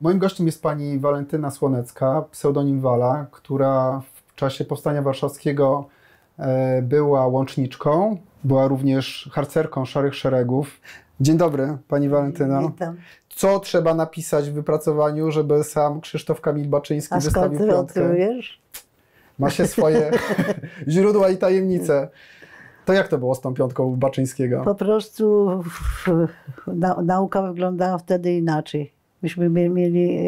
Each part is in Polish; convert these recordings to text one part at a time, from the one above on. Moim gościem jest pani Walentyna Słonecka, pseudonim Wala, która w czasie Powstania Warszawskiego była łączniczką, była również harcerką Szarych Szeregów. Dzień dobry, pani Walentyno. Witam. Co trzeba napisać w wypracowaniu, żeby sam Krzysztof Kamil Baczyński wystawił piątkę? A skąd ty o tym wiesz? Ma się swoje źródła i tajemnice. To jak to było z tą piątką Baczyńskiego? Po prostu nauka wyglądała wtedy inaczej. Myśmy mieli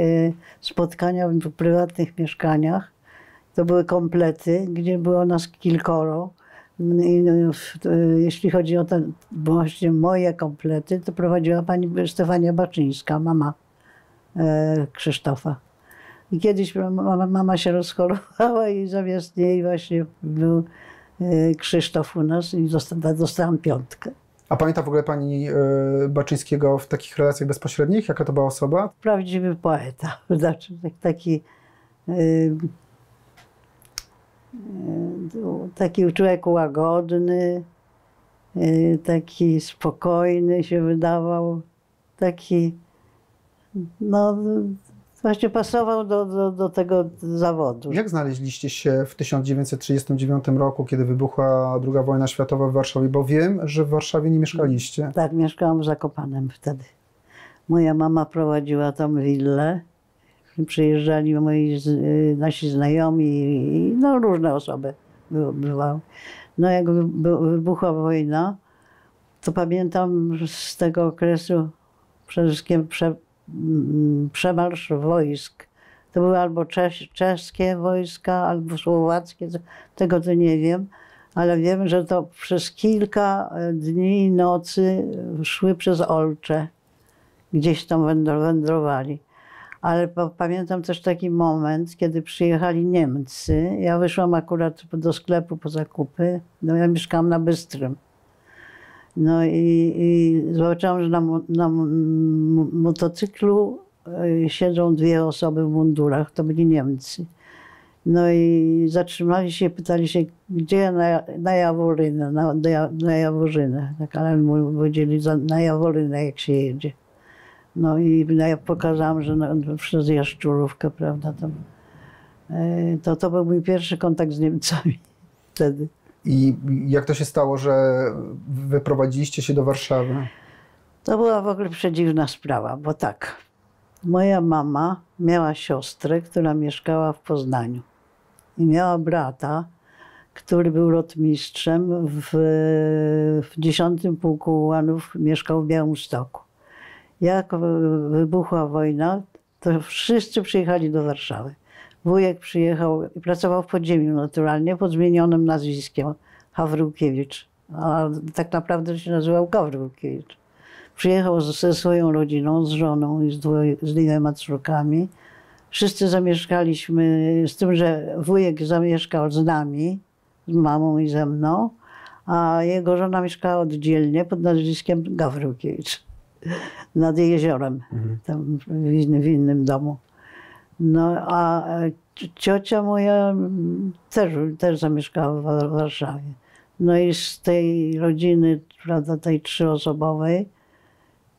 spotkania w prywatnych mieszkaniach. To były komplety, gdzie było nas kilkoro. I jeśli chodzi o te właśnie moje komplety, to prowadziła pani Stefania Baczyńska, mama Krzysztofa. I kiedyś mama się rozchorowała i zamiast niej właśnie był Krzysztof u nas i dostałam piątkę. A pamięta w ogóle pani Baczyńskiego w takich relacjach bezpośrednich? Jaka to była osoba? Prawdziwy poeta. Znaczy taki człowiek łagodny, taki spokojny się wydawał, taki, no właśnie pasował do tego zawodu. Jak znaleźliście się w 1939 roku, kiedy wybuchła II wojna światowa w Warszawie? Bo wiem, że w Warszawie nie mieszkaliście. Tak, mieszkałam w Zakopanem wtedy. Moja mama prowadziła tam willę. Przyjeżdżali nasi znajomi, no różne osoby bywały. No jak wybuchła wojna, to pamiętam z tego okresu przede wszystkim przemarsz wojsk. To były albo czeskie wojska, albo słowackie, tego to nie wiem. Ale wiem, że to przez kilka dni i nocy szły przez Olcze. Gdzieś tam wędrowali. Ale pamiętam też taki moment, kiedy przyjechali Niemcy. Ja wyszłam akurat do sklepu po zakupy. No ja mieszkałam na Bystrym. No i zobaczyłam, że na motocyklu siedzą dwie osoby w mundurach. To byli Niemcy. No i zatrzymali się i pytali się, gdzie na Jaworzynę. Tak, ale mi powiedzieli, na Jaworynę jak się jedzie. No i ja pokazałam, że przez Jaszczurówkę, prawda, to był mój pierwszy kontakt z Niemcami wtedy. I jak to się stało, że wyprowadziliście się do Warszawy? To była w ogóle przedziwna sprawa, bo tak, moja mama miała siostrę, która mieszkała w Poznaniu i miała brata, który był rotmistrzem w X Pułku Ułanów, mieszkał w Białymstoku. Jak wybuchła wojna, to wszyscy przyjechali do Warszawy. Wujek przyjechał i pracował w podziemiu naturalnie pod zmienionym nazwiskiem Gawryłkiewicz, a tak naprawdę się nazywał Gawryłkiewicz. Przyjechał ze swoją rodziną, z żoną i z dwiema córkami. Wszyscy zamieszkaliśmy, z tym, że wujek zamieszkał z nami, z mamą i ze mną, a jego żona mieszkała oddzielnie pod nazwiskiem Gawryłkiewicz. Nad jeziorem, tam w innym domu. No a ciocia moja też zamieszkała w Warszawie. No i z tej rodziny, prawda, tej trzyosobowej,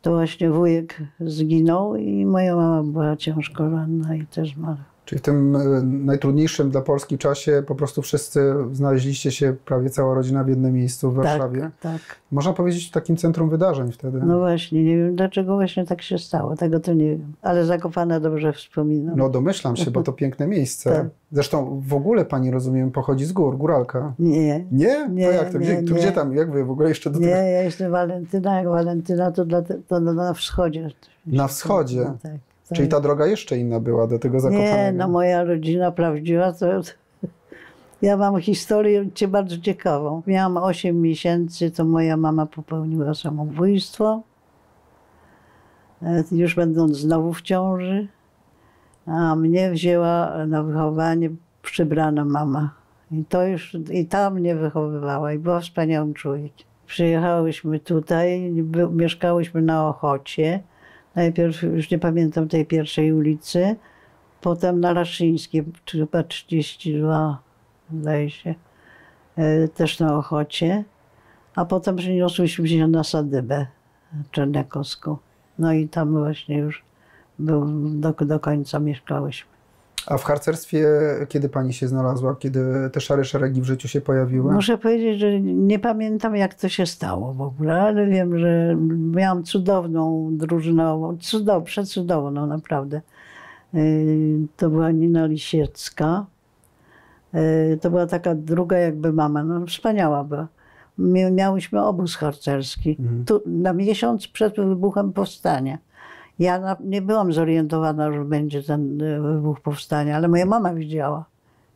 to właśnie wujek zginął i moja mama była ciężko ranna i też zmarła. Czyli w tym najtrudniejszym dla Polski czasie po prostu wszyscy znaleźliście się, prawie cała rodzina w jednym miejscu w Warszawie. Tak, tak. Można powiedzieć w takim centrum wydarzeń wtedy. No właśnie, nie wiem dlaczego właśnie tak się stało, tego to nie wiem. Ale Zakopane dobrze wspominam. No domyślam się, bo to piękne miejsce. Tak. Zresztą w ogóle pani, rozumiem, pochodzi z gór, góralka. Nie. Nie? Nie, to jak to? Gdzie tam? Jak wy w ogóle jeszcze do tego? Nie, ja jestem Walentyna, jak Walentyna to na wschodzie. Na wschodzie? No, tak. Czyli ta droga jeszcze inna była do tego Zakopanego. Nie, no moja rodzina prawdziwa to... Ja mam historię bardzo ciekawą. Miałam 8 miesięcy, to moja mama popełniła samobójstwo. Już będąc znowu w ciąży. A mnie wzięła na wychowanie przybrana mama. I ta mnie wychowywała i była wspaniałym człowiekiem. Przyjechałyśmy tutaj, mieszkałyśmy na Ochocie. Najpierw, już nie pamiętam tej pierwszej ulicy, potem na Raszyńskiej, chyba 32, zdaje się, też na Ochocie, a potem przeniosłyśmy się na Sadybę Czerniakowską. No i tam właśnie już do końca mieszkałyśmy. A w harcerstwie kiedy pani się znalazła? Kiedy te Szare Szeregi w życiu się pojawiły? Muszę powiedzieć, że nie pamiętam, jak to się stało w ogóle, ale wiem, że miałam cudowną drużynę, przecudowną naprawdę. To była Nina Lisiecka. To była taka druga jakby mama, no wspaniała była. Miałyśmy obóz harcerski tu, na miesiąc przed wybuchem powstania. Ja nie byłam zorientowana, że będzie ten wybuch powstania, ale moja mama widziała.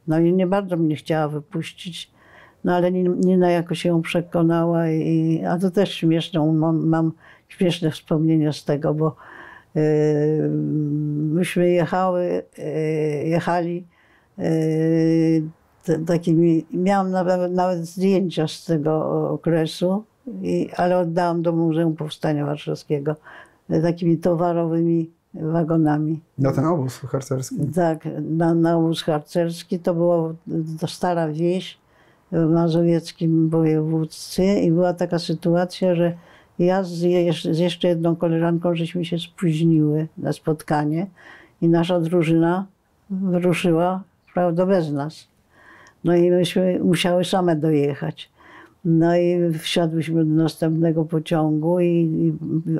No i nie bardzo mnie chciała wypuścić, no ale Nina jakoś ją przekonała. A to też śmieszne, mam śmieszne wspomnienia z tego, bo myśmy jechali takimi, miałam nawet zdjęcia z tego okresu, ale oddałam do Muzeum Powstania Warszawskiego takimi towarowymi wagonami. Na ten obóz harcerski? Tak, na obóz harcerski. To była stara wieś w mazowieckim województwie i była taka sytuacja, że ja z jeszcze jedną koleżanką żeśmy się spóźniły na spotkanie i nasza drużyna wyruszyła, prawda, bez nas. No i myśmy musiały same dojechać. No i wsiadłyśmy do następnego pociągu,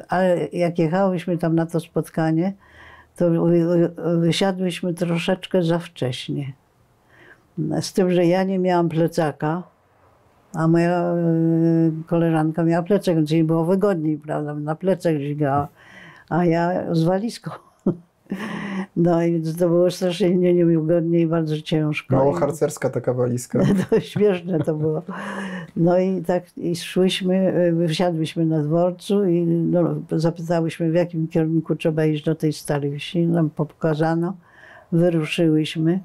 ale jak jechałyśmy tam na to spotkanie, to wysiadłyśmy troszeczkę za wcześnie. Z tym, że ja nie miałam plecaka, a moja koleżanka miała plecak, więc jej było wygodniej, prawda, na plecach dźgała, a ja z walizką. No i to było strasznie niewygodnie i bardzo ciężko. Mało harcerska taka walizka. No, śmieszne to było. No i tak i szłyśmy, wysiadłyśmy na dworcu i no, zapytałyśmy, w jakim kierunku trzeba iść do tej starej wsi. Nam pokazano, wyruszyłyśmy.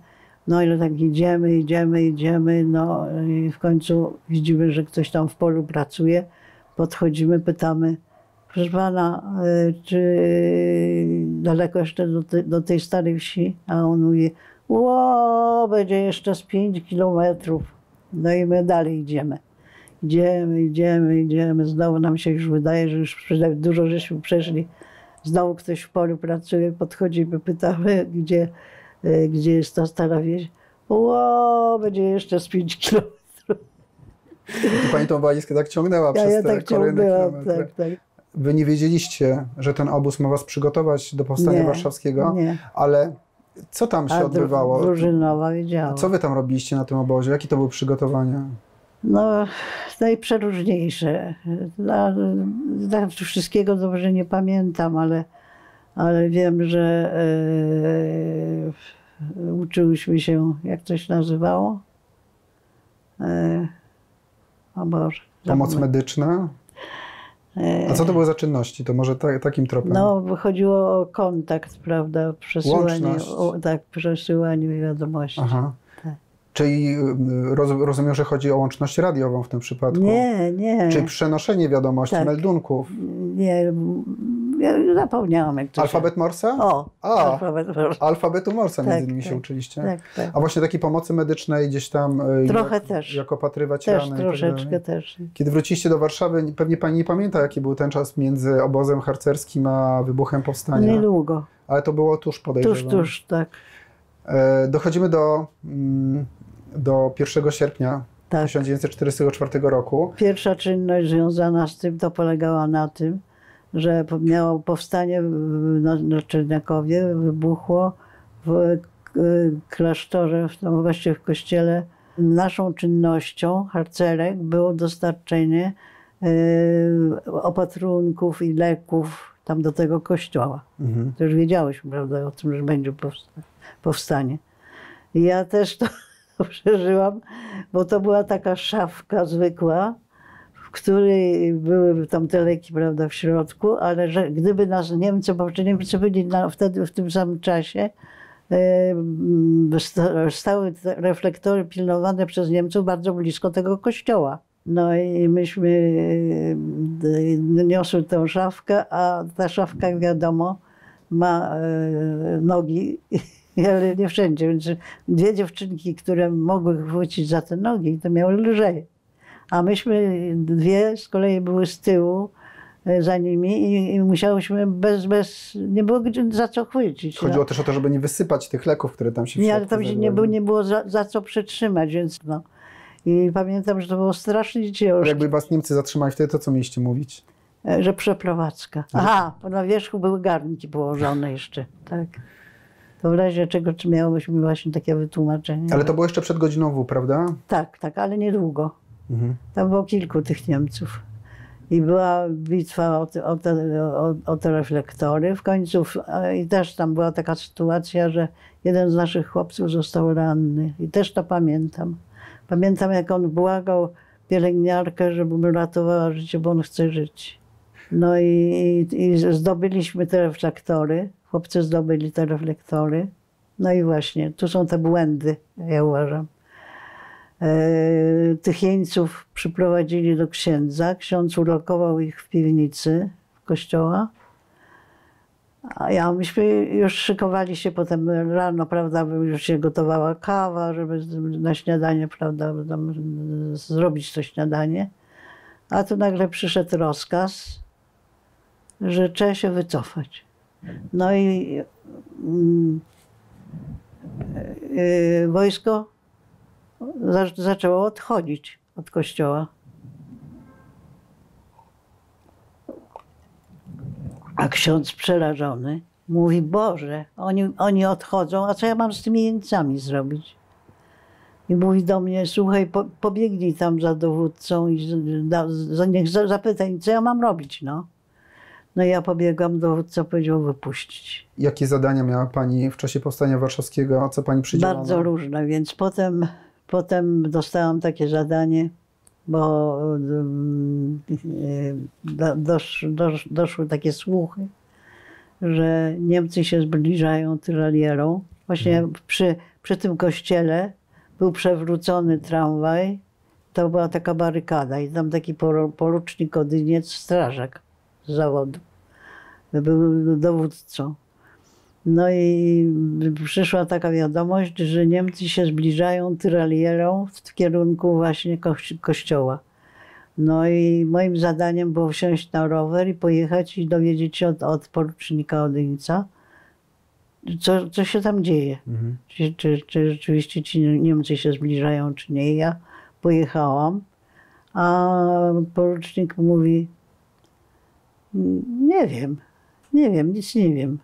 No i tak idziemy, no i w końcu widzimy, że ktoś tam w polu pracuje. Podchodzimy, pytamy: proszę pana, czy daleko jeszcze do tej starej wsi? A on mówi: ło, będzie jeszcze z 5 kilometrów. No i my dalej idziemy. Idziemy. Znowu nam się już wydaje, że już dużo żeśmy przeszli. Znowu ktoś w polu pracuje, podchodzimy, pytamy, gdzie jest ta stara wieś. Ło, będzie jeszcze z 5 kilometrów. I pani tą walizkę tak ciągnęła przez ja te tak kolejne kilometry. Tak. Wy nie wiedzieliście, że ten obóz ma was przygotować do Powstania Warszawskiego, ale co tam się odbywało? Drużynowa wiedziała. Co wy tam robiliście na tym obozie? Jakie to były przygotowania? No, najprzeróżniejsze. Wszystkiego dobrze nie pamiętam, ale wiem, że uczyłyśmy się, jak to się nazywało? O Boże. Pomoc medyczna? A co to były za czynności? To może takim tropem? No, chodziło o kontakt, prawda, przesyłanie wiadomości. Aha. Tak. Czyli rozumiem, że chodzi o łączność radiową w tym przypadku? Nie. Czyli przenoszenie wiadomości, meldunków? Nie, ja zapomniałam, jak to się... Alfabet Morse? Alfabet Morse. Alfabetu Morse między innymi się uczyliście. Tak. A właśnie takiej pomocy medycznej gdzieś tam... Trochę też. Jak opatrywać rany. Troszeczkę też. Kiedy wróciliście do Warszawy, pewnie pani nie pamięta, jaki był ten czas między obozem harcerskim a wybuchem powstania. Niedługo. Ale to było tuż, podejrzewam. Tuż, tak. Dochodzimy do 1 sierpnia 1944 roku. Pierwsza czynność związana z tym, to polegała na tym, że miało powstanie na Czerniakowie, wybuchło w klasztorze, właściwie w kościele. Naszą czynnością harcerek było dostarczenie opatrunków i leków tam do tego kościoła. To już wiedziałyśmy, prawda, o tym, że będzie powstanie. I ja też to przeżyłam, bo to była taka szafka zwykła, w której były tam te leki, prawda, w środku, ale że gdyby nas Niemcy, bo Niemcy byli wtedy w tym samym czasie, stały reflektory pilnowane przez Niemców bardzo blisko tego kościoła. No i myśmy niosły tę szafkę, a ta szafka, jak wiadomo, ma nogi, ale nie wszędzie. Więc dwie dziewczynki, które mogły chwycić za te nogi, to miały lżej. A myśmy dwie z kolei były z tyłu za nimi i musiałyśmy nie było za co chwycić. Chodziło też o to, żeby nie wysypać tych leków, które tam się... Nie, ale tam się nie było za co przytrzymać, więc no. I pamiętam, że to było strasznie ciężkie. Jakby was Niemcy zatrzymali wtedy, to co mieliście mówić? Że przeprowadzka. Aha, na wierzchu były garnki położone jeszcze, tak. To w razie czego miałyśmy właśnie takie wytłumaczenie. Ale to było jeszcze przed godziną W, prawda? Tak, tak, ale niedługo. Mhm. Tam było kilku tych Niemców. I była bitwa o te reflektory w końcu. I też tam była taka sytuacja, że jeden z naszych chłopców został ranny. I też to pamiętam. Pamiętam, jak on błagał pielęgniarkę, żeby mu ratowała życie, bo on chce żyć. No i zdobyliśmy te reflektory. Chłopcy zdobyli te reflektory. No i właśnie, tu są te błędy, ja uważam. Tych jeńców przyprowadzili do księdza. Ksiądz ulokował ich w piwnicy kościoła. A ja, myśmy już szykowali się potem rano, prawda, już się gotowała kawa, żeby na śniadanie, prawda, zrobić to śniadanie. A tu nagle przyszedł rozkaz, że trzeba się wycofać. No i wojsko zaczęło odchodzić od kościoła. A ksiądz przerażony mówi: Boże, oni odchodzą, a co ja mam z tymi jeńcami zrobić? I mówi do mnie: słuchaj, pobiegnij tam za dowódcą i niech zapytaj, co ja mam robić, no. No ja pobiegłam, dowódca powiedział wypuścić. Jakie zadania miała pani w czasie Powstania Warszawskiego, a co pani przydzielała? Bardzo różne, więc potem dostałam takie zadanie, bo doszły takie słuchy, że Niemcy się zbliżają tyralierą. Właśnie przy tym kościele był przewrócony tramwaj, to była taka barykada i tam taki porucznik Odyniec, strażak z zawodu, był dowódcą. No i przyszła taka wiadomość, że Niemcy się zbliżają tyralierą w kierunku właśnie kościoła. No i moim zadaniem było wsiąść na rower i pojechać i dowiedzieć się od porucznika Odyńca, co się tam dzieje. Mhm. Czy rzeczywiście ci Niemcy się zbliżają, czy nie. Ja pojechałam, a porucznik mówi: nie wiem, nic nie wiem.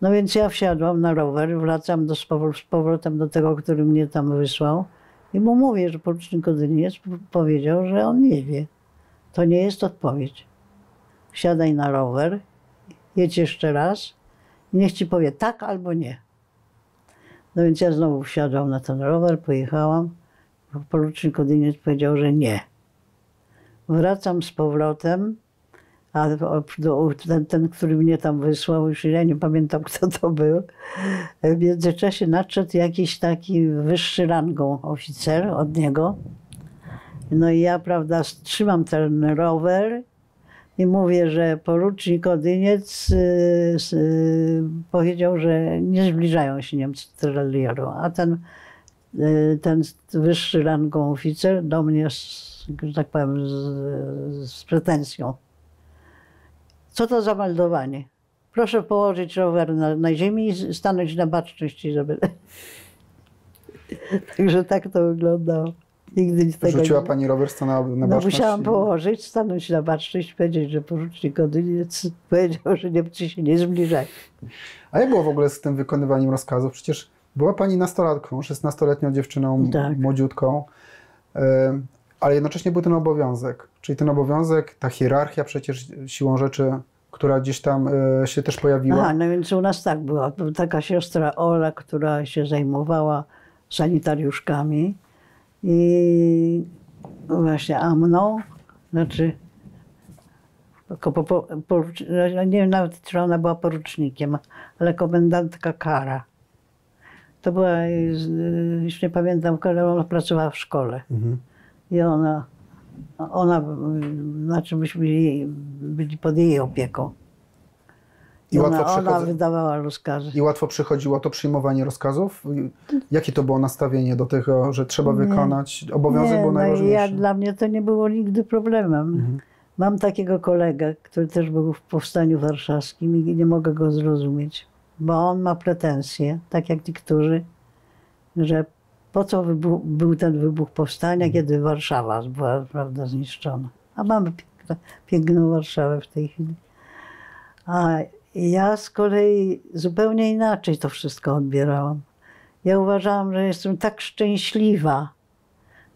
No więc ja wsiadłam na rower, wracam z powrotem do tego, który mnie tam wysłał i mu mówię, że porucznik Odyniec powiedział, że on nie wie. To nie jest odpowiedź. Wsiadaj na rower, jedź jeszcze raz i niech ci powie tak albo nie. No więc ja znowu wsiadłam na ten rower, pojechałam. Porucznik Odyniec powiedział, że nie. Wracam z powrotem. A ten, który mnie tam wysłał, już ja nie pamiętam, kto to był. W międzyczasie nadszedł jakiś taki wyższy rangą oficer od niego. No i ja, prawda, trzymam ten rower i mówię, że porucznik Odyniec powiedział, że nie zbliżają się Niemcy tyralierą. A ten wyższy rangą oficer do mnie, że tak powiem, z pretensją. Co to za meldowanie? Proszę położyć rower na ziemi i stanąć na baczność. Żeby... Także tak to wyglądało. Nigdy nic tego nie... pani rower, stanęła na baczność? No, musiałam położyć, stanąć na baczność, powiedzieć, że porucznik Odyniec powiedział, że Niemcy się nie zbliżają. A jak było w ogóle z tym wykonywaniem rozkazów? Przecież była pani nastolatką, 16-letnią dziewczyną, tak, młodziutką. Ale jednocześnie był ten obowiązek. Czyli ten obowiązek, ta hierarchia przecież siłą rzeczy, która gdzieś tam się też pojawiła. Aha, no więc u nas tak była. Taka siostra Ola, która się zajmowała sanitariuszkami i właśnie, a mną, znaczy, nie wiem nawet, czy ona była porucznikiem, ale komendantka Kara. To była, już nie pamiętam, ona pracowała w szkole. Mhm. I ona, znaczy myśmy byli pod jej opieką. I ona wydawała rozkazy. I łatwo przychodziło to przyjmowanie rozkazów? Jakie to było nastawienie do tego, że trzeba wykonać obowiązek? Był najważniejszy. Dla mnie to nie było nigdy problemem. Mhm. Mam takiego kolegę, który też był w Powstaniu Warszawskim i nie mogę go zrozumieć, bo on ma pretensje, tak jak niektórzy, że po co był ten wybuch powstania, kiedy Warszawa była, prawda, zniszczona. A mamy piękną Warszawę w tej chwili. A ja z kolei zupełnie inaczej to wszystko odbierałam. Ja uważałam, że jestem tak szczęśliwa,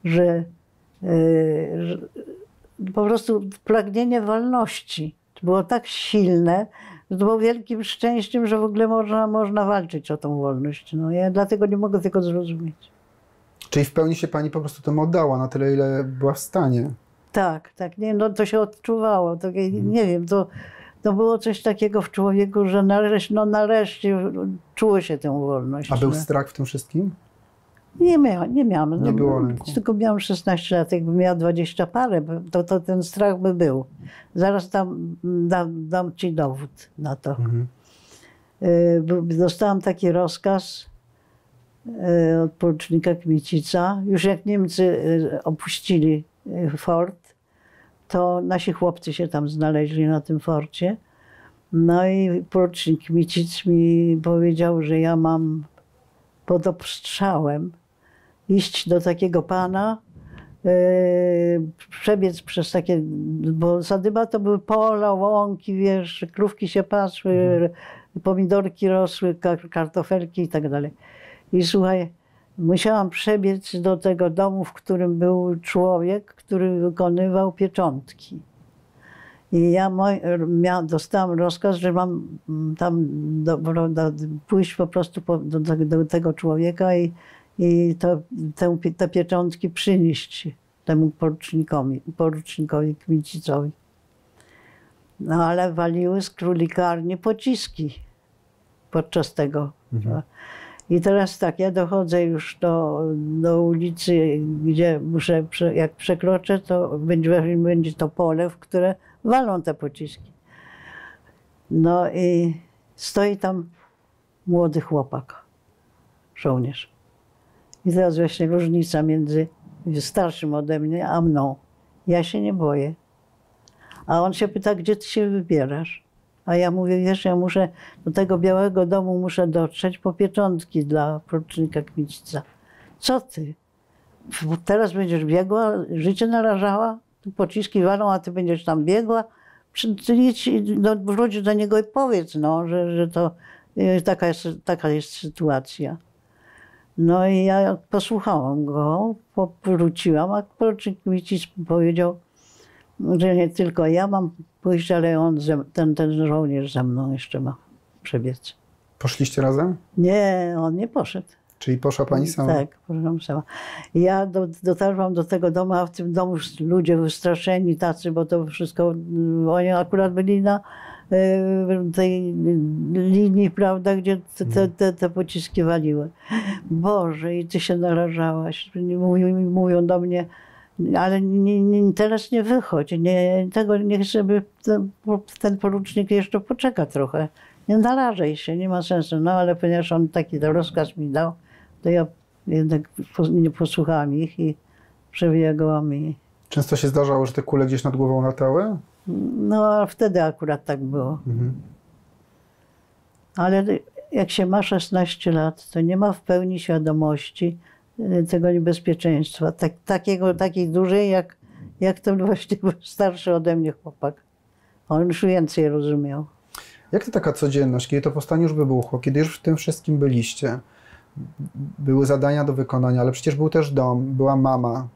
że po prostu pragnienie wolności było tak silne, że to było wielkim szczęściem, że w ogóle można walczyć o tą wolność. No, ja dlatego nie mogę tego zrozumieć. Czyli w pełni się pani po prostu temu oddała, na tyle, ile była w stanie. Tak, tak. Nie, no, to się odczuwało. To, nie wiem, to było coś takiego w człowieku, że nareszcie czuło się tę wolność. A był strach w tym wszystkim? Nie miałam. Nie było lęku. Tylko miałam 16 lat, jakbym miała 20 parę, to ten strach by był. Zaraz tam dam ci dowód na to. Mhm. Dostałam taki rozkaz od porucznika Kmicica. Już jak Niemcy opuścili fort, to nasi chłopcy się tam znaleźli na tym forcie. No i porucznik Kmicic mi powiedział, że ja mam pod obstrzałem iść do takiego pana, przebiec przez takie, bo Sadyba to były pola, łąki, wiesz, krówki się pasły, pomidorki rosły, kartofelki i tak dalej. I słuchaj, musiałam przebiec do tego domu, w którym był człowiek, który wykonywał pieczątki. I ja dostałam rozkaz, że mam tam pójść po prostu do tego człowieka i te pieczątki przynieść temu porucznikowi Kmicicowi. No ale waliły z królikarni pociski podczas tego. Mhm. I teraz tak, ja dochodzę już do ulicy, gdzie muszę, jak przekroczę, to będzie to pole, w które walą te pociski. No i stoi tam młody chłopak, żołnierz. I teraz właśnie różnica między starszym ode mnie a mną. Ja się nie boję. A on się pyta, gdzie ty się wybierasz? A ja mówię, wiesz, ja muszę do tego białego domu dotrzeć po pieczątki dla porucznika Kmicica. Co ty? Teraz będziesz biegła, życie narażała? Pociski walą, a ty będziesz tam biegła. Wróć do niego i powiedz, no, że to taka jest sytuacja. No i ja posłuchałam go, powróciłam, a porucznik Kmicic powiedział, że nie tylko ja mam pójść, ale on, ten żołnierz ze mną jeszcze ma przebiec. Poszliście razem? Nie, on nie poszedł. Czyli poszła pani sama? Tak, poszłam sama. Ja dotarłam do tego domu, a w tym domu ludzie wystraszeni tacy, bo to wszystko, oni akurat byli na tej linii, prawda, gdzie te pociski waliły. Boże, i ty się narażałaś. Mówią do mnie, ale teraz nie wychodź, niech sobie ten porucznik jeszcze poczeka trochę. Nie narażaj się, nie ma sensu. No ale ponieważ on taki rozkaz mi dał, to ja jednak nie posłuchałam ich i przebiegłam. Często się zdarzało, że te kule gdzieś nad głową latały? No, a wtedy akurat tak było. Mhm. Ale jak się ma 16 lat, to nie ma w pełni świadomości tego niebezpieczeństwa. Takiej dużej, jak ten właśnie starszy ode mnie chłopak. On już więcej rozumiał. Jak to taka codzienność, kiedy to powstanie już wybuchło, kiedy już w tym wszystkim byliście? Były zadania do wykonania, ale przecież był też dom, była mama.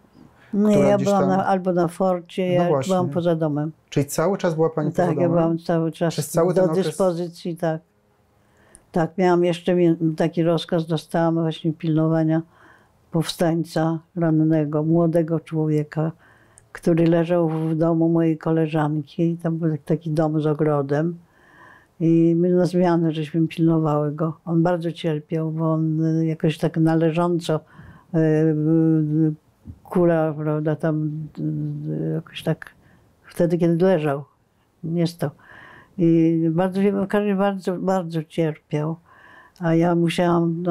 Nie, ja byłam albo na forcie, no ja właśnie byłam poza domem. Czyli cały czas była pani poza domem? Tak, ja byłam cały czas do dyspozycji, tak. Tak, miałam jeszcze taki rozkaz, dostałam właśnie pilnowania powstańca rannego, młodego człowieka, który leżał w domu mojej koleżanki. Tam był taki dom z ogrodem. I my na zmianę żeśmy pilnowały go. On bardzo cierpiał, bo on jakoś tak należąco, kula, prawda, tam jakoś tak wtedy, kiedy leżał, nie stał. I bardzo cierpiał, a ja musiałam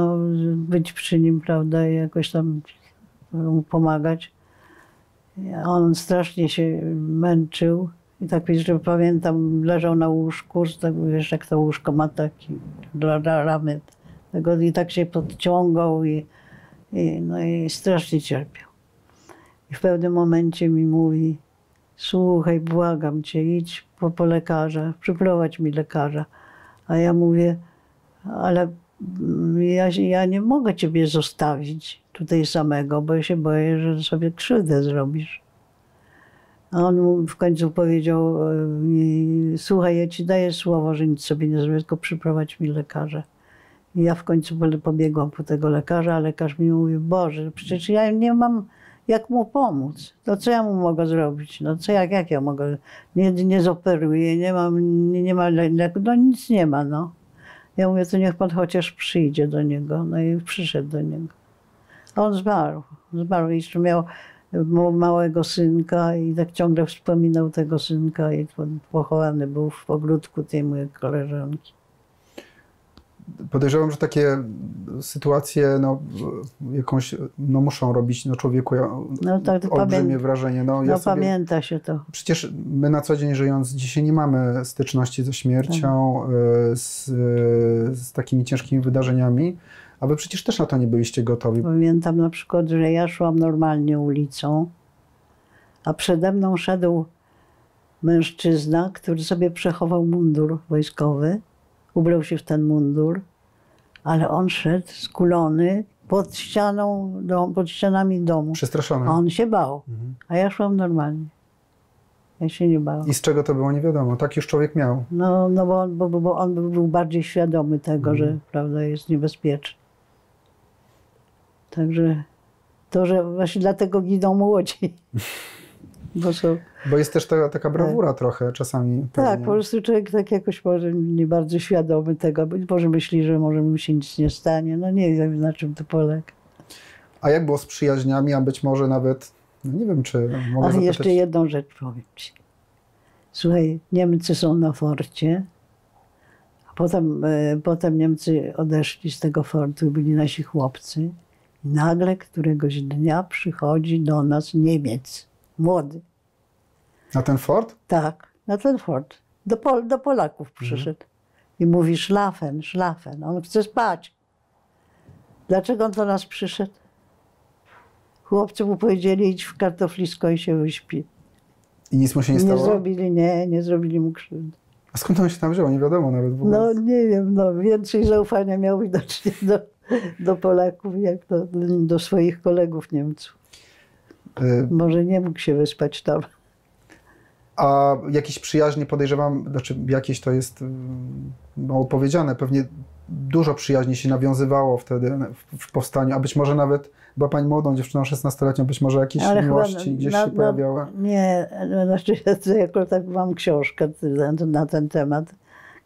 być przy nim, prawda, i jakoś tam mu pomagać. On strasznie się męczył. I tak jeszcze pamiętam, leżał na łóżku, wiesz, jak to łóżko ma taki dla ramy. I tak się podciągał i strasznie cierpiał. I w pewnym momencie mi mówi: słuchaj, błagam cię, idź po lekarza, przyprowadź mi lekarza. A ja mówię: ale ja nie mogę ciebie zostawić tutaj samego, bo ja się boję, że sobie krzywdę zrobisz. A on w końcu powiedział mi: słuchaj, ja ci daję słowo, że nic sobie nie zrobię, tylko przyprowadź mi lekarza. I ja w końcu pobiegłam po tego lekarza, a lekarz mi mówi: Boże, przecież ja nie mam jak mu pomóc. To co ja mu mogę zrobić? No co, jak ja mogę? Nie zoperuję, nie ma, nic nie ma, no. Ja mówię: to niech pan chociaż przyjdzie do niego. No i przyszedł do niego. A on zmarł. Jeszcze miał małego synka i tak ciągle wspominał tego synka i pochowany był w ogródku tej mojej koleżanki. Podejrzewam, że takie sytuacje muszą robić na człowieku olbrzymie wrażenie. Pamięta się to. Przecież my na co dzień żyjąc dzisiaj nie mamy styczności ze śmiercią, z takimi ciężkimi wydarzeniami, a wy przecież też na to nie byliście gotowi. Pamiętam na przykład, że ja szłam normalnie ulicą, a przede mną szedł mężczyzna, który sobie przechował mundur wojskowy. Ubrał się w ten mundur, ale on szedł skulony pod ścianą, pod ścianami domu. Przestraszony. A on się bał, a ja szłam normalnie. Ja się nie bałam. I z czego to było, nie wiadomo. Tak już człowiek miał. Bo on był bardziej świadomy tego, że prawda, jest niebezpieczny. Także to, że właśnie dlatego giną młodzi. Bo jest też taka brawura trochę czasami. Tak, po prostu człowiek tak jakoś może nie bardzo świadomy tego, może myśli, że może mu się nic nie stanie. No nie wiem, na czym to polega. A jak było z przyjaźniami, a być może nawet, nie wiem, czy mogę zapytać... jeszcze jedną rzecz powiem ci. Słuchaj, Niemcy są na forcie, a potem Niemcy odeszli z tego fortu, byli nasi chłopcy. I nagle któregoś dnia przychodzi do nas Niemiec. Młody. Na ten fort? Tak, na ten fort. Do Polaków przyszedł. I mówi: szlafen, szlafen. On chce spać. Dlaczego on do nas przyszedł? Chłopcy mu powiedzieli: idź w kartoflisko i się wyśpi. I nic mu się nie stało? Nie zrobili mu krzywdy. A skąd on się tam wziął? Nie wiadomo nawet w ogóle. No nie wiem, więcej zaufania miał widocznie do Polaków, jak do swoich kolegów Niemców. Może nie mógł się wyspać tam. A jakieś przyjaźnie, podejrzewam, znaczy jakieś to jest mało powiedziane, pewnie dużo przyjaźni się nawiązywało wtedy w powstaniu, a być może nawet była pani młodą dziewczyną 16-letnią, być może jakieś miłości gdzieś się pojawiały. Nie, znaczy ja tak mam książkę na ten temat,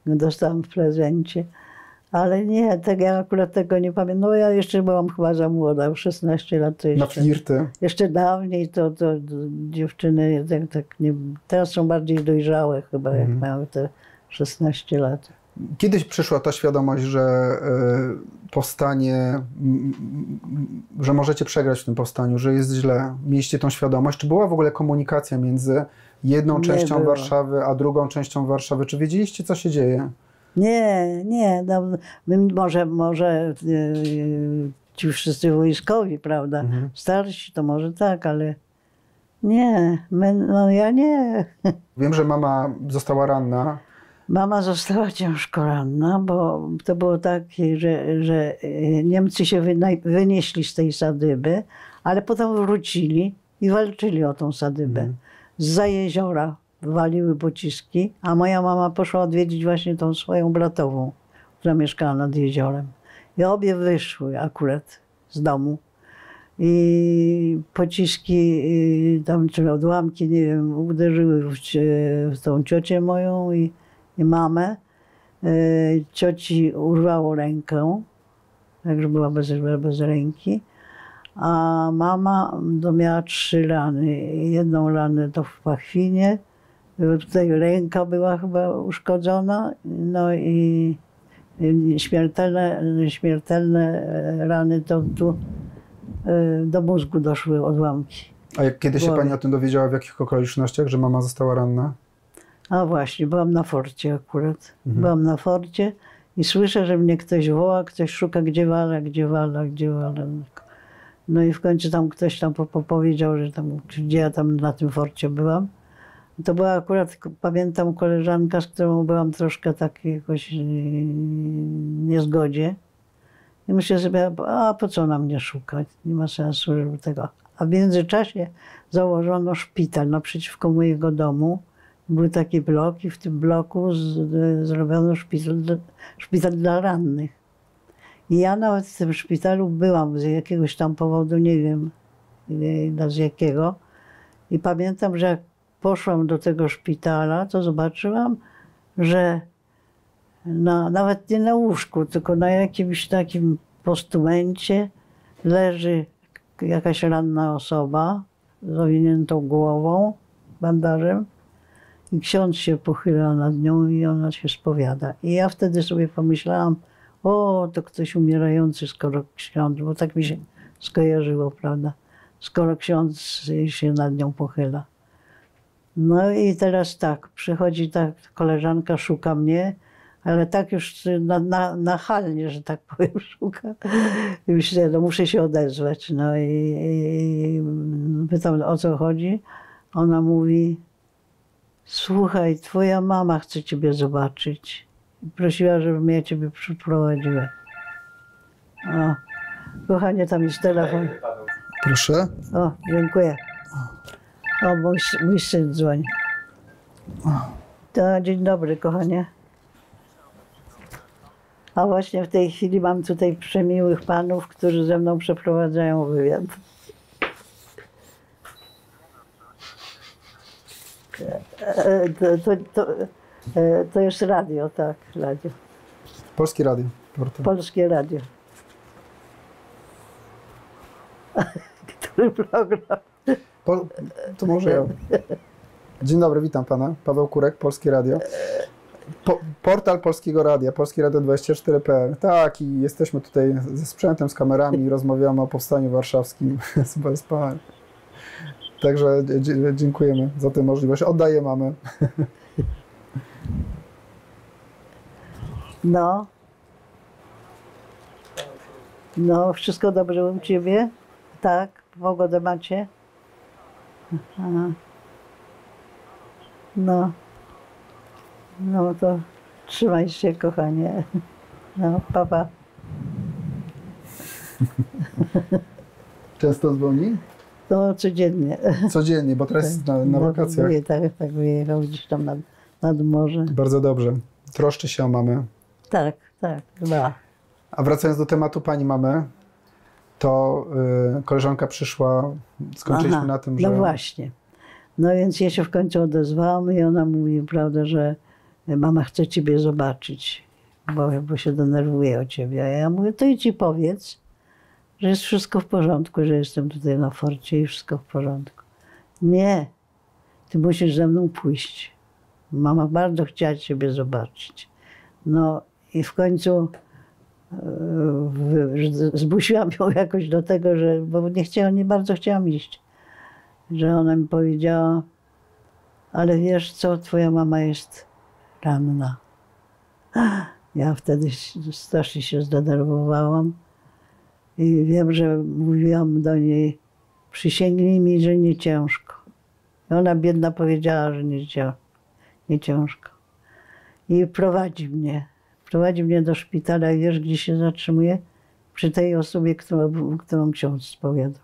dostałam w prezencie, ale nie, tak ja akurat tego nie pamiętam. No ja jeszcze byłam chyba za młoda, 16 lat to jeszcze. Na flirty? Jeszcze dawniej to dziewczyny tak nie... Teraz są bardziej dojrzałe chyba, jak mają te 16 lat. Kiedyś przyszła ta świadomość, że powstanie, że możecie przegrać w tym powstaniu, że jest źle. Mieliście tą świadomość. Czy była w ogóle komunikacja między jedną częścią Warszawy, a drugą częścią Warszawy? Czy wiedzieliście, co się dzieje? Nie. No, może ci wszyscy wojskowi, prawda, starsi, to może tak, ale nie, ja nie. Wiem, że mama została ranna. Mama została ciężko ranna, bo to było takie, że Niemcy się wynieśli z tej Sadyby, ale potem wrócili i walczyli o tą Sadybę. Zza jeziora waliły pociski, a moja mama poszła odwiedzić właśnie tą swoją bratową, która mieszkała nad jeziorem. I obie wyszły akurat z domu. I pociski, tam czy odłamki, nie wiem, uderzyły w tą ciocię moją i mamę. Cioci urwało rękę, także była bez ręki. A mama miała 3 rany. Jedną ranę to w pachwinie. Tutaj ręka była chyba uszkodzona, no i śmiertelne rany to tu do mózgu doszły odłamki. A kiedy się pani o tym dowiedziała, w jakich okolicznościach, że mama została ranna? A właśnie, byłam na forcie akurat. Mhm. Byłam na forcie i słyszę, że mnie ktoś woła, ktoś szuka, gdzie Wala. No i w końcu tam ktoś tam powiedział, że tam, gdzie ja tam na tym forcie byłam. To była akurat, pamiętam, koleżanka, z którą byłam troszkę tak jakoś niezgodzie. I myślę sobie, a po co na mnie szukać? Nie ma sensu, żeby tego. A w międzyczasie założono szpital naprzeciwko mojego domu. Był taki blok i w tym bloku zrobiono szpital dla rannych. I ja nawet w tym szpitalu byłam z jakiegoś tam powodu, nie wiem z jakiego. I pamiętam, że jak poszłam do tego szpitala, to zobaczyłam, że nawet nie na łóżku, tylko na jakimś takim postumencie leży jakaś ranna osoba z owiniętą głową, bandażem. I ksiądz się pochyla nad nią i ona się spowiada. I ja wtedy sobie pomyślałam, o, to ktoś umierający, skoro ksiądz, bo tak mi się skojarzyło, prawda, skoro ksiądz się nad nią pochyla. No i teraz tak, przychodzi ta koleżanka, szuka mnie, ale tak już nachalnie, że tak powiem, szuka. I myślę, no muszę się odezwać. No i pytam, o co chodzi. Ona mówi, słuchaj, twoja mama chce ciebie zobaczyć. Prosiła, żebym ja ciebie przyprowadziła. O, kochanie, tam jest telefon. Proszę. O, dziękuję. O, mój syn dzwoni. To dzień dobry, kochanie. A właśnie w tej chwili mam tutaj przemiłych panów, którzy ze mną przeprowadzają wywiad. To jest radio, tak, radio. Polskie Radio. Portal. Polskie Radio. Który program? To może ja. Dzień dobry, witam pana. Paweł Kurek, Polskie Radio. Portal Polskiego Radia, Polskie Radio 24.pl. Tak, i jesteśmy tutaj ze sprzętem, z kamerami, rozmawiamy o Powstaniu Warszawskim z panem. Także dziękujemy za tę możliwość. Oddaję mamę. No. No, wszystko dobrze u ciebie? Tak, pogodę macie? Aha. No. No to trzymaj się, kochanie. No, papa. Często dzwoni? No, codziennie. Codziennie, bo teraz tak, na wakacjach. Tak, wyjechał gdzieś tam nad morze. Bardzo dobrze. Troszczy się o mamę. Tak, tak, chyba. A wracając do tematu pani mamy, to koleżanka przyszła, skończyliśmy na tym, że... No właśnie. No więc ja się w końcu odezwałam i ona mówi, prawda, że mama chce ciebie zobaczyć, bo się denerwuje o ciebie. A ja mówię, to idź i powiedz, że jest wszystko w porządku, że jestem tutaj na forcie i wszystko w porządku. Nie, ty musisz ze mną pójść. Mama bardzo chciała ciebie zobaczyć. No i w końcu zmusiłam ją jakoś do tego, że, bo nie bardzo chciałam iść, że ona mi powiedziała, ale wiesz co, twoja mama jest ranna. Ja wtedy strasznie się zdenerwowałam i wiem, że mówiłam do niej, przysięgnij mi, że nie ciężko. I ona biedna powiedziała, że nie ciężko. I prowadzi mnie do szpitala i wiesz, gdzie się zatrzymuje? Przy tej osobie, którą ksiądz spowiadał.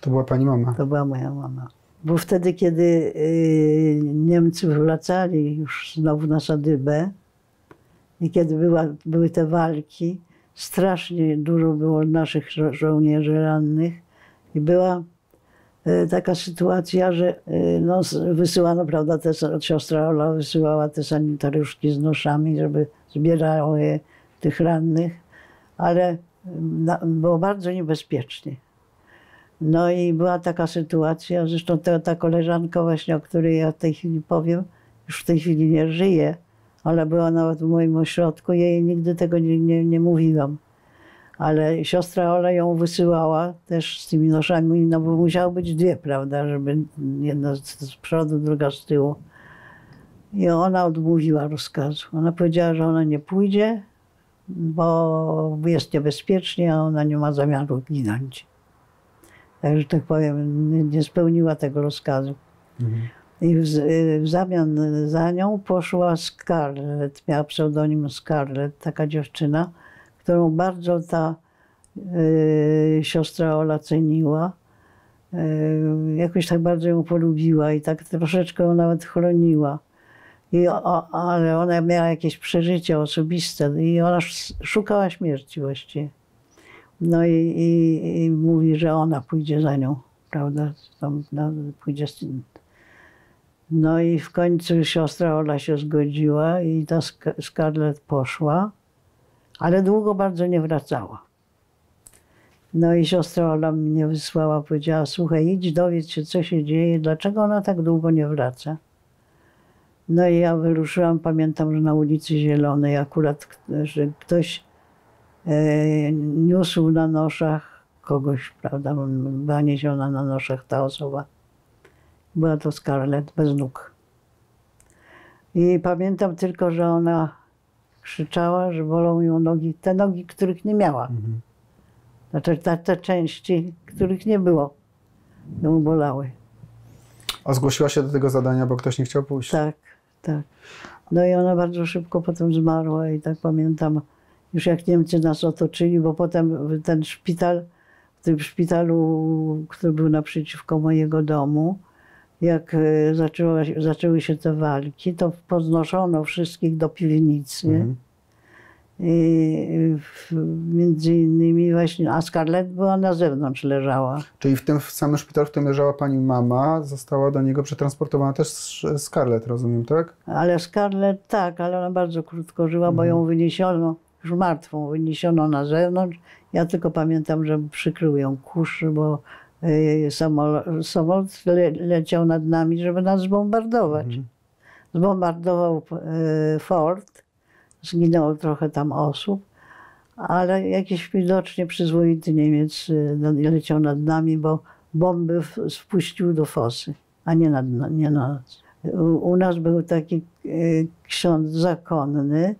To była pani mama? To była moja mama. Bo wtedy, kiedy Niemcy wracali już znowu na Sadybę i kiedy były te walki, strasznie dużo było naszych żołnierzy rannych i była taka sytuacja, że no, wysyłano, prawda, siostra Ola wysyłała te sanitariuszki z noszami, żeby zbierały tych rannych, ale było bardzo niebezpiecznie. No i była taka sytuacja, zresztą ta koleżanka właśnie, o której ja w tej chwili powiem, już w tej chwili nie żyje, ale była nawet w moim ośrodku, jej nigdy tego nie mówiłam. Ale siostra Ola ją wysyłała też z tymi noszami, no bo musiały być dwie, prawda, żeby jedna z przodu, druga z tyłu. I ona odmówiła rozkazu. Ona powiedziała, że ona nie pójdzie, bo jest niebezpiecznie, a ona nie ma zamiaru ginąć. Także tak powiem, nie spełniła tego rozkazu. Mhm. I w zamian za nią poszła Scarlett, miała pseudonim Scarlett, taka dziewczyna, którą bardzo ta siostra Ola ceniła. Jakoś tak bardzo ją polubiła i tak troszeczkę ją nawet chroniła. Ale ona miała jakieś przeżycia osobiste i ona szukała śmierci właściwie. No i mówi, że ona pójdzie za nią, prawda? Tam, no, pójdzie z tym. No i w końcu siostra Ola się zgodziła i ta Scarlett poszła, ale długo bardzo nie wracała. No i siostra Ola mnie wysłała, powiedziała, słuchaj, idź, dowiedz się, co się dzieje, dlaczego ona tak długo nie wraca. No i ja wyruszyłam, pamiętam, że na ulicy Zielonej akurat, że ktoś niósł na noszach kogoś, prawda, była niesiona na noszach ta osoba. Była to Scarlett, bez nóg. I pamiętam tylko, że ona krzyczała, że bolą ją nogi, te nogi, których nie miała. Mhm. Znaczy te części, których nie było, ją bolały. A zgłosiła się do tego zadania, bo ktoś nie chciał pójść. Tak, tak. No i ona bardzo szybko potem zmarła i tak pamiętam, już jak Niemcy nas otoczyli, bo potem ten szpital, w tym szpitalu, który był naprzeciwko mojego domu, jak zaczęły się te walki, to podnoszono wszystkich do piwnicy. Mhm. I między innymi właśnie, a Scarlett była na zewnątrz, leżała. Czyli w tym samym szpitalu, w którym leżała pani mama, została do niego przetransportowana też Scarlett, rozumiem, tak? Ale Scarlett, tak, ale ona bardzo krótko żyła, bo ją wyniesiono, już martwą, wyniesiono na zewnątrz. Ja tylko pamiętam, że przykrył ją kurz, bo samolot leciał nad nami, żeby nas zbombardować. Zbombardował fort. Zginęło trochę tam osób, ale jakiś widocznie przyzwoity Niemiec leciał nad nami, bo bomby spuścił do fosy, a nie na nas. U nas był taki ksiądz zakonny,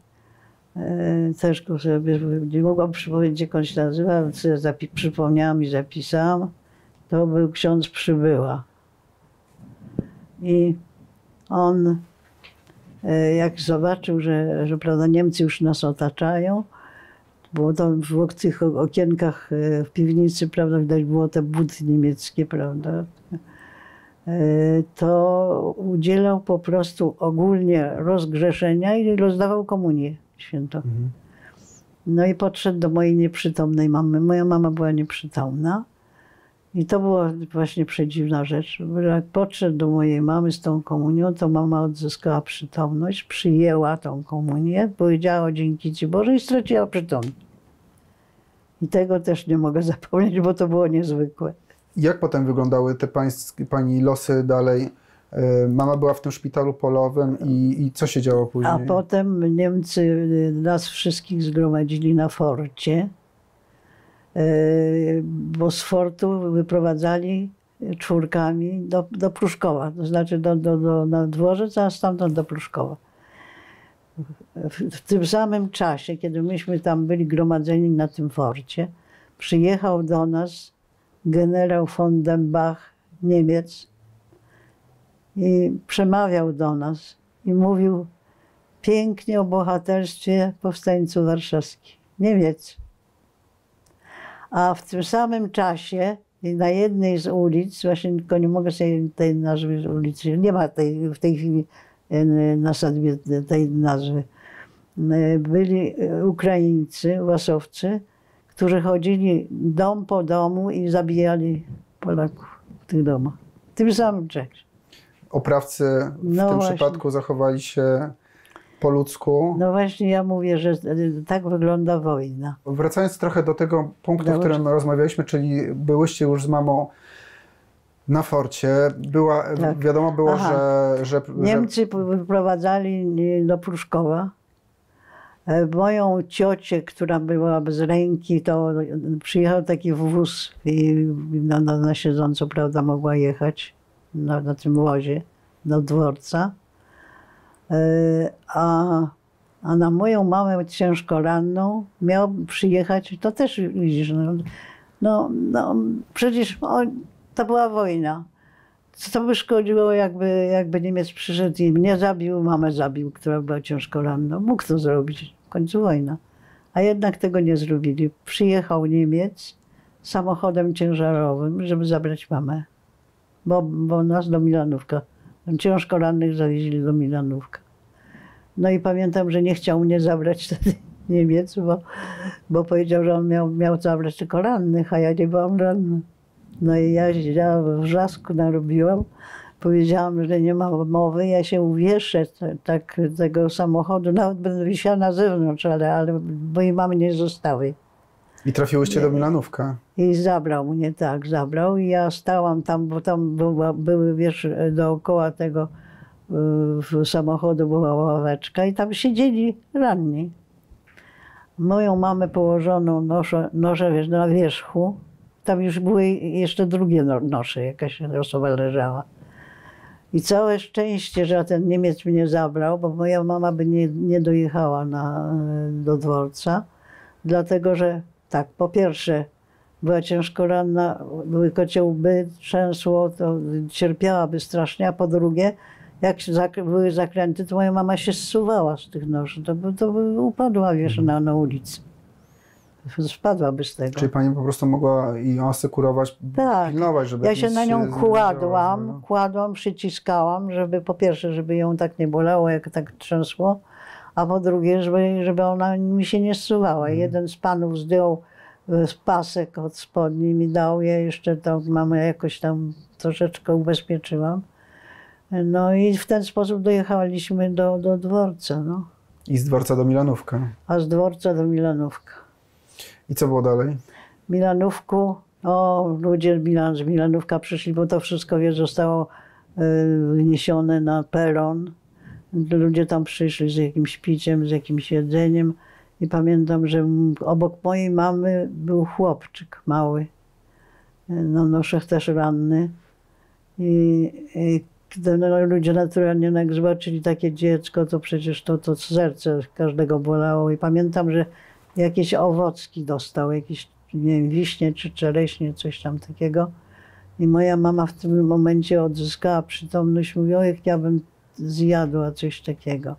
też go sobie nie mogłam przypomnieć, jak on się nazywa, przypomniałam i zapisałam. To był ksiądz Przybyła. I on, jak zobaczył, że prawda, Niemcy już nas otaczają, bo tam w tych okienkach w piwnicy, prawda, widać było te buty niemieckie, prawda, to udzielał po prostu ogólnie rozgrzeszenia i rozdawał komunię świętą. No i podszedł do mojej nieprzytomnej mamy. Moja mama była nieprzytomna i to była właśnie przedziwna rzecz. Jak podszedł do mojej mamy z tą komunią, to mama odzyskała przytomność, przyjęła tą komunię, powiedziała dzięki Ci Boże i straciła przytomność. I tego też nie mogę zapomnieć, bo to było niezwykłe. Jak potem wyglądały te pani losy dalej? Mama była w tym szpitalu polowym i co się działo później? A potem Niemcy nas wszystkich zgromadzili na forcie, bo z fortu wyprowadzali czwórkami do Pruszkowa, to znaczy na dworzec, a stamtąd do Pruszkowa. W tym samym czasie, kiedy myśmy tam byli gromadzeni na tym forcie, przyjechał do nas generał von den Bach, Niemiec, i przemawiał do nas i mówił pięknie o bohaterstwie powstańców warszawskich. Niemiec. A w tym samym czasie na jednej z ulic, właśnie tylko nie mogę sobie tej nazwy ulicy, nie ma tej, w tej chwili na Sadbie tej nazwy, byli Ukraińcy, łasowcy, którzy chodzili dom po domu i zabijali Polaków w tych domach. W tym samym czasie. Oprawcy w tym przypadku zachowali się po ludzku. No właśnie, ja mówię, że tak wygląda wojna. Wracając trochę do tego punktu, o którym rozmawialiśmy, czyli byłyście już z mamą na forcie. Była, tak. Wiadomo było, że Niemcy wyprowadzali do Pruszkowa. Moją ciocię, która była bez ręki, to przyjechał taki wóz i na siedząco, prawda, mogła jechać na tym wozie do dworca. A na moją mamę ciężko ranną miał przyjechać, to też widzisz, no przecież to była wojna. Co by szkodziło, jakby Niemiec przyszedł i mnie zabił, mamę zabił, która była ciężko ranna. Mógł to zrobić, w końcu wojna. A jednak tego nie zrobili. Przyjechał Niemiec samochodem ciężarowym, żeby zabrać mamę. Bo nas do Milanówka, ciężko rannych zawieźli do Milanówka. No i pamiętam, że nie chciał mnie zabrać wtedy Niemiec, bo powiedział, że on miał zabrać tylko rannych, a ja nie byłam ranna. No i ja wrzasku narobiłam, powiedziałam, że nie ma mowy, ja się uwieszę tak, tego samochodu, nawet będę wisiała na zewnątrz, ale mojej mamy nie zostały. I trafiłyście do Milanówka. I zabrał mnie, tak, zabrał. I ja stałam tam, bo tam były, wiesz, dookoła tego samochodu była ławeczka i tam siedzieli ranni. Moją mamę położoną noszę, wiesz, na wierzchu. Tam już były jeszcze drugie nosze, jakaś osoba leżała. I całe szczęście, że ten Niemiec mnie zabrał, bo moja mama by nie dojechała do dworca, dlatego że tak, po pierwsze była ciężko ranna, były kocie łby, trzęsło, to cierpiałaby strasznie, a po drugie, jak były zakręty, to moja mama się zsuwała z tych noży, to by upadła, wiesz, na ulicy. Spadłaby z tego. Czyli pani po prostu mogła ją asekurować, tak, pilnować, żeby... Ja się na nią kładłam, przyciskałam, żeby po pierwsze, żeby ją tak nie bolało, jak tak trzęsło, a po drugie, żeby ona mi się nie zsuwała. Mhm. Jeden z panów zdjął pasek od spodni, mi dał, ja jeszcze to mamę jakoś tam troszeczkę ubezpieczyłam. No i w ten sposób dojechaliśmy do dworca. No. I z dworca do Milanówka. A z dworca do Milanówka. I co było dalej? W Milanówku, ludzie z Milanówka przyszli, bo to wszystko, wiesz, zostało wniesione na peron. Ludzie tam przyszli z jakimś piciem, z jakimś jedzeniem. I pamiętam, że obok mojej mamy był chłopczyk mały, na noszach też ranny. I ludzie naturalnie, jak zobaczyli takie dziecko, to przecież to serce każdego bolało. I pamiętam, że jakieś owocki dostał, jakieś, nie wiem, wiśnie czy czereśnie, coś tam takiego. I moja mama w tym momencie odzyskała przytomność, mówi, jak ja bym zjadła coś takiego.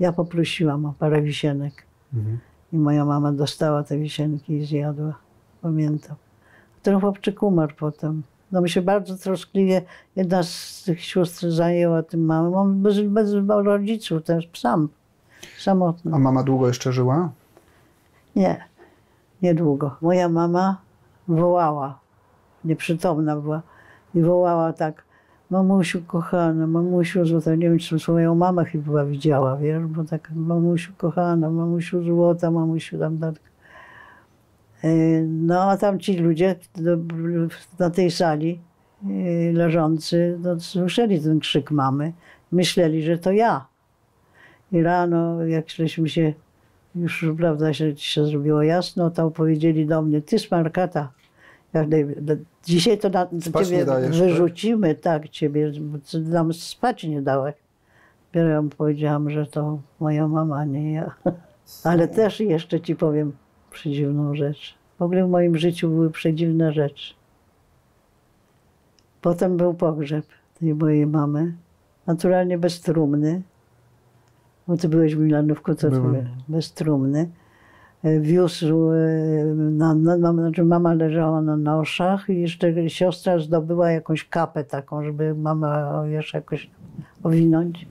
Ja poprosiłam o parę wisienek. Mhm. I moja mama dostała te wisienki i zjadła, pamiętam. Ten chłopczyk umarł potem. No mi się bardzo troskliwie jedna z tych sióstr zajęła tym małym. On bez rodziców, też sam, samotny. A mama długo jeszcze żyła? Nie, niedługo. Moja mama wołała, nieprzytomna była i wołała tak, mamusiu kochana, mamusiu złota, nie wiem czy swoją mamę chyba widziała, wiesz, bo tak mamusiu kochana, mamusiu złota, mamusiu tam tak. No a tam ci ludzie na tej sali leżący, no, słyszeli ten krzyk mamy, myśleli, że to ja. I rano, jak żeśmy się... Już, prawda, się zrobiło jasno, to powiedzieli do mnie, ty smarkata, dzisiaj to ciebie dajesz, wyrzucimy, tak, ciebie, nam spać nie dałeś. Dopiero powiedziałam, że to moja mama, nie ja. Ale też jeszcze ci powiem przedziwną rzecz. W ogóle w moim życiu były przedziwne rzeczy. Potem był pogrzeb tej mojej mamy, naturalnie bez trumny. Bo ty byłeś w Milanówku, to bez trumny. Wiózł, znaczy mama leżała na noszach i jeszcze siostra zdobyła jakąś kapę taką, żeby mama jeszcze jakoś owinąć.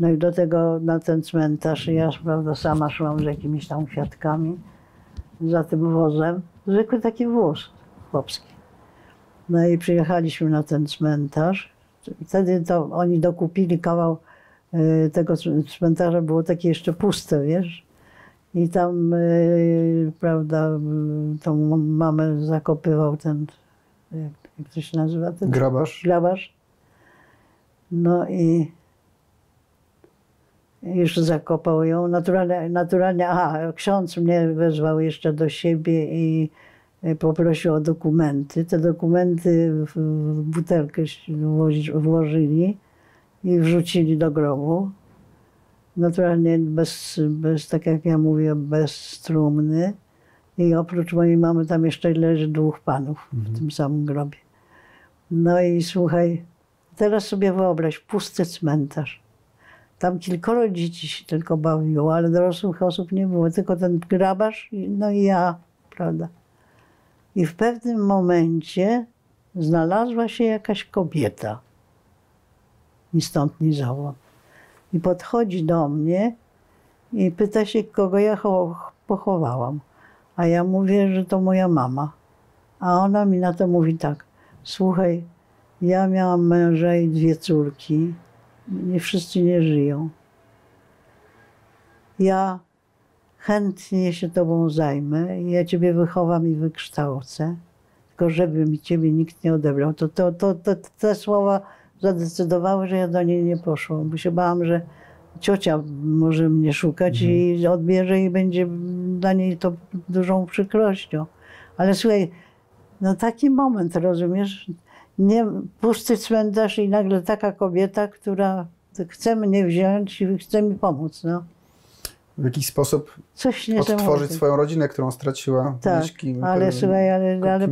No i do tego na ten cmentarz ja, prawda, sama szłam z jakimiś tam kwiatkami za tym wozem. Zwykły taki wóz chłopski. No i przyjechaliśmy na ten cmentarz. Wtedy to oni dokupili kawał tego cmentarza, było takie jeszcze puste, wiesz. I tam, prawda, tą mamę zakopywał ten, jak to się nazywa? Ten grabarz. Grabarz. No i już zakopał ją. Naturalnie, ksiądz mnie wezwał jeszcze do siebie i poprosił o dokumenty. Te dokumenty w butelkę włożyli i wrzucili do grobu. naturalnie bez, tak jak ja mówię, bez trumny. I oprócz mojej mamy tam jeszcze leży dwóch panów w tym samym grobie. No i słuchaj, teraz sobie wyobraź, pusty cmentarz. Tam kilkoro dzieci się tylko bawiło, ale dorosłych osób nie było, tylko ten grabarz, no i ja, prawda. I w pewnym momencie znalazła się jakaś kobieta, ni stąd, ni zowąd. I podchodzi do mnie i pyta się, kogo ja pochowałam. A ja mówię, że to moja mama. A ona mi na to mówi tak: słuchaj, ja miałam męża i dwie córki, nie wszyscy nie żyją. Ja chętnie się tobą zajmę, ja ciebie wychowam i wykształcę, tylko żeby mi ciebie nikt nie odebrał. Te słowa zadecydowały, że ja do niej nie poszłam, bo się bałam, że ciocia może mnie szukać i odbierze i będzie dla niej to dużą przykrością. Ale słuchaj, no taki moment, rozumiesz? Nie, pusty cmentarz i nagle taka kobieta, która chce mnie wziąć i chce mi pomóc, no. W jakiś sposób coś odtworzyć swoją rodzinę, którą straciła. Tak, ale słuchaj, ale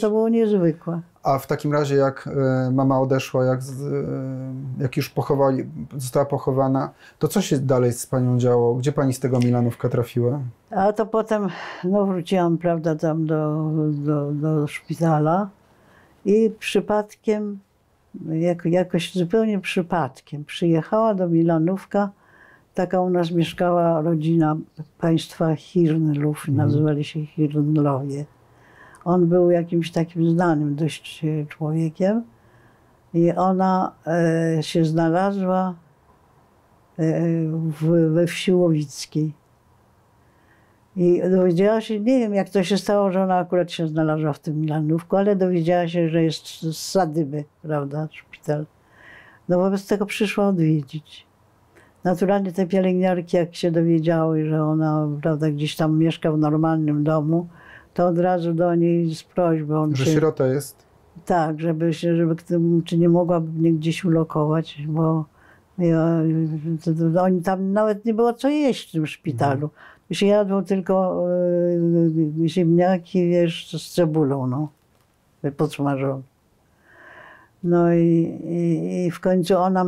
to było niezwykłe. A w takim razie jak mama odeszła, jak już została pochowana, to co się dalej z panią działo? Gdzie pani z tego Milanówka trafiła? A to potem no, wróciłam, prawda, tam do szpitala i przypadkiem, jakoś zupełnie przypadkiem, przyjechała do Milanówka. Taka u nas mieszkała rodzina państwa Hirnlów, nazywali się Hirnlowie. On był jakimś takim znanym dość człowiekiem i ona się znalazła we Wsiłowickiej. I dowiedziała się, nie wiem jak to się stało, że ona akurat się znalazła w tym Milanówku, ale dowiedziała się, że jest z Sadyby, prawda, szpital. No wobec tego przyszła odwiedzić. Naturalnie te pielęgniarki, jak się dowiedziały, że ona, prawda, gdzieś tam mieszka w normalnym domu, to od razu do niej z prośbą. Że sierota jest? Tak, żeby nie mogłaby mnie gdzieś ulokować, bo oni tam nawet nie było co jeść w tym szpitalu. Się jadło tylko ziemniaki, wiesz, z cebulą, no, podsmażone. No i w końcu ona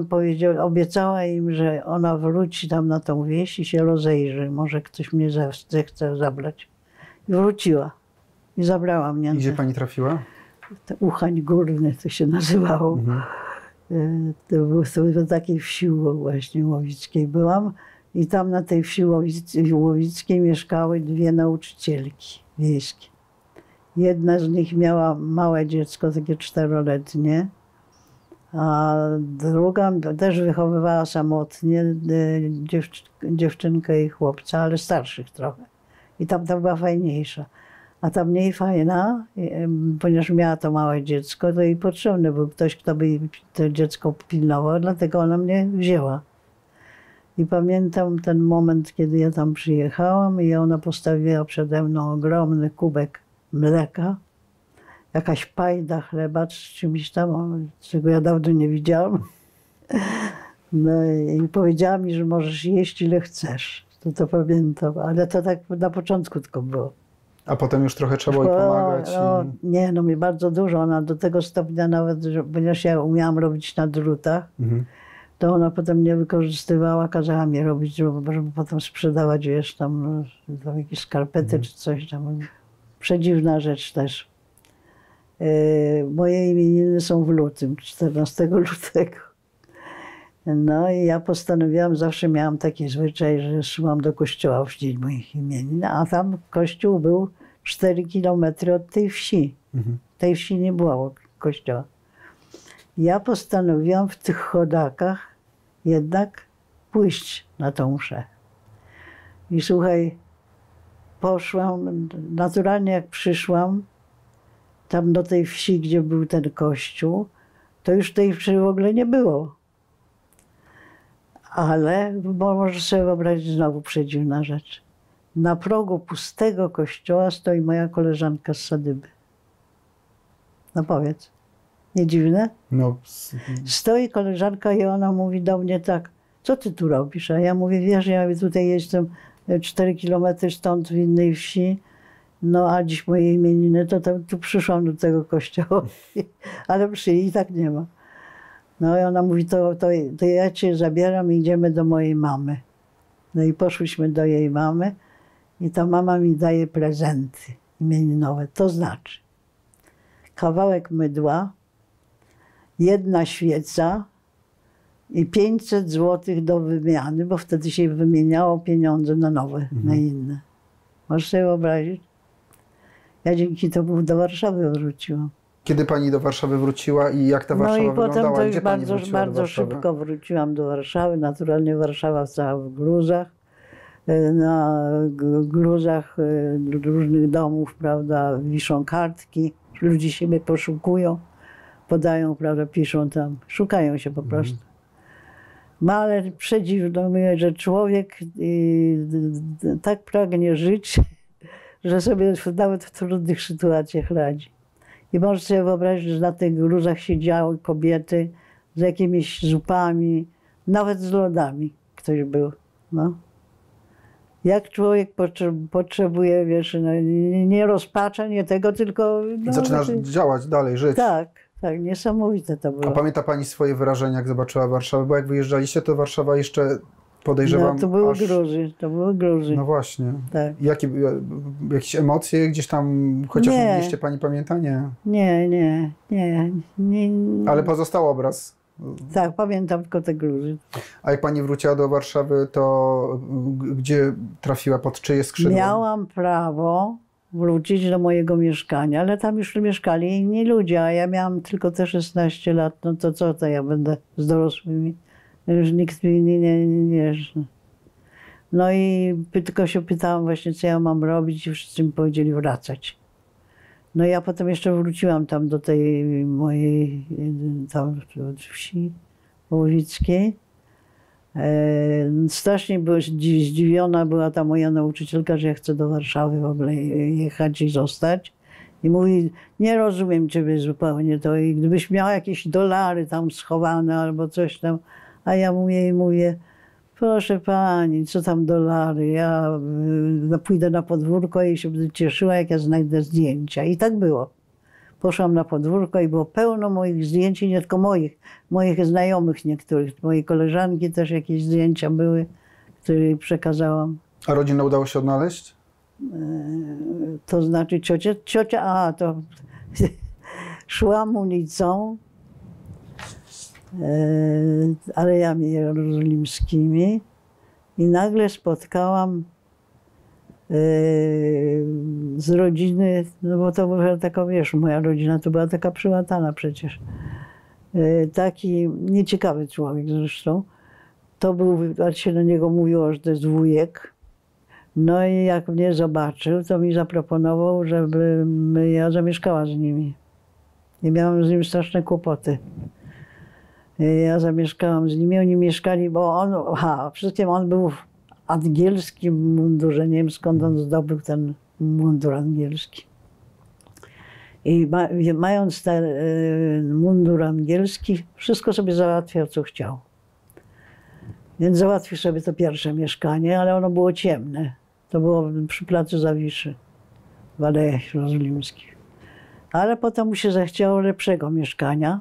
obiecała im, że ona wróci tam na tą wieś i się rozejrzy, może ktoś mnie chce zabrać. I wróciła i zabrała mnie. I gdzie pani trafiła? Uchań Górne to się nazywało. To takiej wsi właśnie łowickiej byłam i tam na tej wsi łowickiej mieszkały dwie nauczycielki wiejskie. Jedna z nich miała małe dziecko, takie 4-letnie, a druga też wychowywała samotnie dziewczynkę i chłopca, ale starszych trochę. I tamta była fajniejsza. A ta mniej fajna, ponieważ miała to małe dziecko, to jej potrzebny był ktoś, kto by to dziecko pilnował, dlatego ona mnie wzięła. I pamiętam ten moment, kiedy ja tam przyjechałam i ona postawiła przede mną ogromny kubek mleka, jakaś pajda chleba z czymś tam, czego ja dawno nie widziałam. No i powiedziała mi, że możesz jeść ile chcesz. To pamiętam, ale to tak na początku tylko było. A potem już trochę trzeba jej pomagać? No, nie, no mi bardzo dużo. Ona do tego stopnia nawet, że, ponieważ ja umiałam robić na drutach, to ona potem mnie wykorzystywała, kazała mi robić, żeby potem sprzedawać, wiesz, tam jakieś skarpety czy coś tam. Przedziwna rzecz też. Moje imieniny są w lutym, 14 lutego. No i ja postanowiłam, zawsze miałam taki zwyczaj, że szłam do kościoła w dzień moich imienin, a tam kościół był 4 kilometry od tej wsi. Tej wsi nie było kościoła. Ja postanowiłam w tych chodakach jednak pójść na tą mszę. I słuchaj, poszłam, naturalnie jak przyszłam tam do tej wsi, gdzie był ten kościół, to już tej wsi w ogóle nie było. Ale, bo możesz sobie wyobrazić, znowu przedziwna rzecz. Na progu pustego kościoła stoi moja koleżanka z Sadyby. No powiedz, nie dziwne? No. Stoi koleżanka i ona mówi do mnie tak: co ty tu robisz? A ja mówię, wiesz, ja tutaj jestem 4 kilometry stąd w innej wsi, no a dziś moje imieniny, to tam, tu przyszłam do tego kościoła, ale przyjdzie i tak nie ma. No i ona mówi, to ja cię zabieram i idziemy do mojej mamy. No i poszłyśmy do jej mamy i ta mama mi daje prezenty imieninowe, to znaczy kawałek mydła, jedna świeca i 500 zł do wymiany, bo wtedy się wymieniało pieniądze na nowe, na inne. Możesz sobie wyobrazić? Ja dzięki temu do Warszawy wróciłam. Kiedy pani do Warszawy wróciła i jak ta Warszawa wyglądała? No i potem to już bardzo szybko wróciłam do Warszawy. Naturalnie Warszawa stała w gruzach. Na gruzach różnych domów, prawda, wiszą kartki. Ludzie siebie poszukują, podają, prawda, piszą tam. Szukają się po prostu. No ale przedziwno mnie, że człowiek tak pragnie żyć, że sobie nawet w trudnych sytuacjach radzi. I możesz sobie wyobrazić, że na tych gruzach siedziały kobiety z jakimiś zupami, nawet z lodami ktoś był. No. Jak człowiek potrzebuje, wiesz, no, nie rozpacza, nie tego, tylko... No, zaczynasz działać dalej, żyć. Tak, tak, niesamowite to było. A pamięta pani swoje wyrażenia, jak zobaczyła Warszawę? Bo jak wyjeżdżaliście, to Warszawa jeszcze... Podejrzewam, no, to były gruzy, to były gruzy. No właśnie. Tak. Jakieś emocje gdzieś tam, chociaż nie mieliście pani pamiętanie? Nie. Ale pozostał obraz. Tak, pamiętam tylko te gruzy. A jak pani wróciła do Warszawy, to gdzie trafiła, pod czyje skrzydło? Miałam prawo wrócić do mojego mieszkania, ale tam już mieszkali inni ludzie, a ja miałam tylko te 16 lat, no to co to ja będę z dorosłymi? Już nikt mi nie. No i tylko się pytałam właśnie, co ja mam robić i wszyscy mi powiedzieli wracać. No ja potem jeszcze wróciłam tam do tej mojej tam wsi połowickiej. Strasznie zdziwiona była ta moja nauczycielka, że ja chcę do Warszawy w ogóle jechać i zostać. I mówi, nie rozumiem ciebie zupełnie to i gdybyś miała jakieś dolary tam schowane albo coś tam. A ja mówię, proszę pani, co tam dolary, ja pójdę na podwórko i się będę cieszyła, jak ja znajdę zdjęcia. I tak było. Poszłam na podwórko i było pełno moich zdjęć, i nie tylko moich znajomych niektórych. Mojej koleżanki też jakieś zdjęcia były, które przekazałam. A rodzinę udało się odnaleźć? To znaczy ciocia, szłam ulicą, Alejami Jerozolimskimi i nagle spotkałam z rodziny, no bo to była taka, wiesz, moja rodzina to była taka przyłatana przecież. Taki nieciekawy człowiek zresztą. To był, ale się do niego mówiło, że to jest wujek. No i jak mnie zobaczył, to mi zaproponował, żebym ja zamieszkała z nimi. I miałam z nim straszne kłopoty. Ja zamieszkałam z nimi, oni mieszkali, bo on był w angielskim mundurze, nie wiem skąd on zdobył ten mundur angielski. I mając ten mundur angielski, wszystko sobie załatwiał, co chciał. Więc załatwił sobie to pierwsze mieszkanie, ale ono było ciemne. To było przy placu Zawiszy, w Alejach Jerozolimskich. Ale potem mu się zachciało lepszego mieszkania.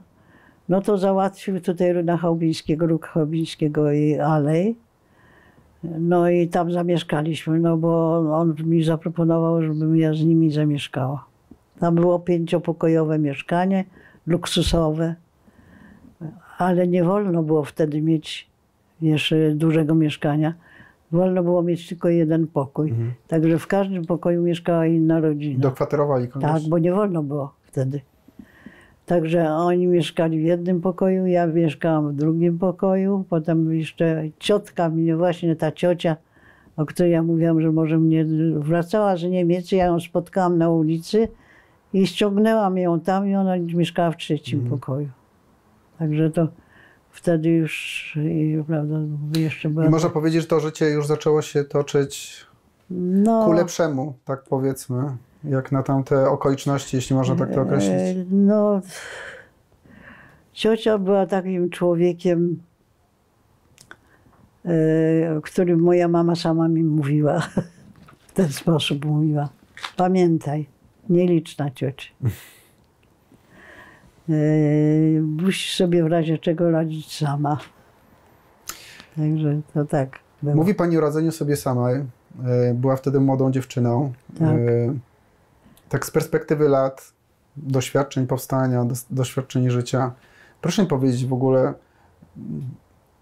No to załatwił tutaj na Chałubińskiego, róg Chałubińskiego i alej. No i tam zamieszkaliśmy, no bo on mi zaproponował, żebym ja z nimi zamieszkała. Tam było 5-pokojowe mieszkanie, luksusowe. Ale nie wolno było wtedy mieć jeszcze dużego mieszkania. Wolno było mieć tylko jeden pokój. Także w każdym pokoju mieszkała inna rodzina. Dokwaterowali kogoś. Tak, bo nie wolno było wtedy. Także oni mieszkali w jednym pokoju, ja mieszkałam w drugim pokoju. Potem jeszcze ciotka mnie, właśnie ta ciocia, o której ja mówiłam, że może mnie wracała z Niemiec. Ja ją spotkałam na ulicy i ściągnęłam ją tam i ona mieszkała w trzecim pokoju. Także to wtedy już, prawda, jeszcze była... I można powiedzieć, że to życie już zaczęło się toczyć ku lepszemu, tak powiedzmy. Jak na tamte okoliczności, jeśli można tak to określić? No, ciocia była takim człowiekiem, o którym moja mama sama mi mówiła. W ten sposób mówiła. Pamiętaj, nieliczna ciocia. Musisz sobie w razie czego radzić sama. Także to tak było. Mówi pani o radzeniu sobie samej. Była wtedy młodą dziewczyną. Tak, tak z perspektywy lat, doświadczeń powstania, doświadczeń życia. Proszę mi powiedzieć w ogóle,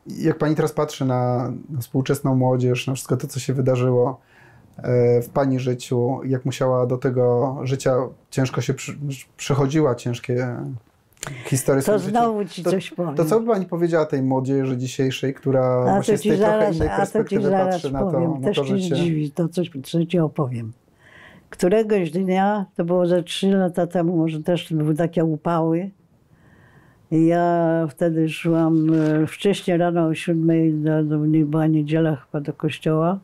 jak pani teraz patrzy na współczesną młodzież, na wszystko to, co się wydarzyło w pani życiu, jak musiała do tego życia, ciężko się przechodziła, ciężkie historie. To znowu ci coś powiem. To co by pani powiedziała tej młodzieży dzisiejszej, która właśnie z tej trochę innej perspektywy patrzy na to życie? Też ci dziwi to, co ci opowiem. Któregoś dnia, to było ze 3 lata temu, może też były takie upały. Ja wtedy szłam wcześniej rano o 7:00, nie była niedziela chyba, do kościoła.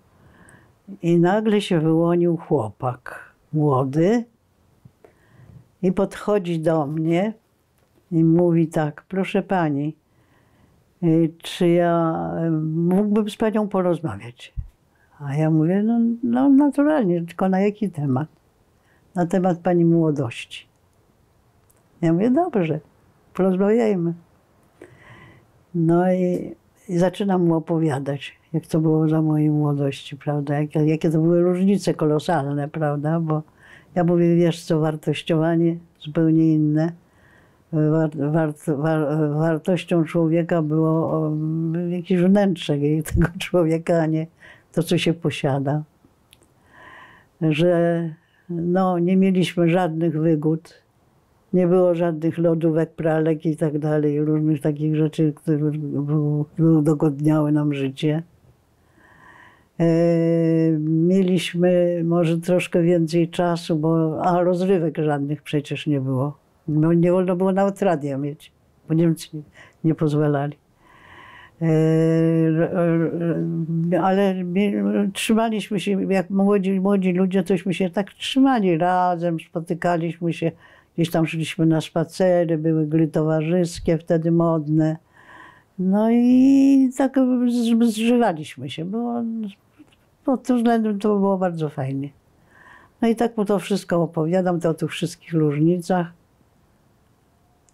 I nagle się wyłonił chłopak młody i podchodzi do mnie i mówi tak: proszę pani, czy ja mógłbym z panią porozmawiać? A ja mówię, no naturalnie, tylko na jaki temat? Na temat pani młodości. Ja mówię, dobrze, porozmawiajmy. No i zaczynam mu opowiadać, jak to było za mojej młodości, prawda? Jakie to były różnice kolosalne, prawda? Bo ja mówię, wiesz co, wartościowanie zupełnie inne. Wartością człowieka było jakieś wnętrze tego człowieka, a nie to, co się posiada. Że no, nie mieliśmy żadnych wygód, nie było żadnych lodówek, pralek i tak dalej, różnych takich rzeczy, które udogodniały nam życie. Mieliśmy może troszkę więcej czasu, a rozrywek żadnych przecież nie było. No, nie wolno było nawet radia mieć, bo Niemcy nie pozwalali. Ale trzymaliśmy się, jak młodzi ludzie, tośmy się tak trzymali razem, spotykaliśmy się. Gdzieś tam szliśmy na spacery, były gry towarzyskie, wtedy modne. No i tak zżywaliśmy się, bo pod tym względem to było bardzo fajnie. No i tak mu to wszystko opowiadam, to o tych wszystkich różnicach.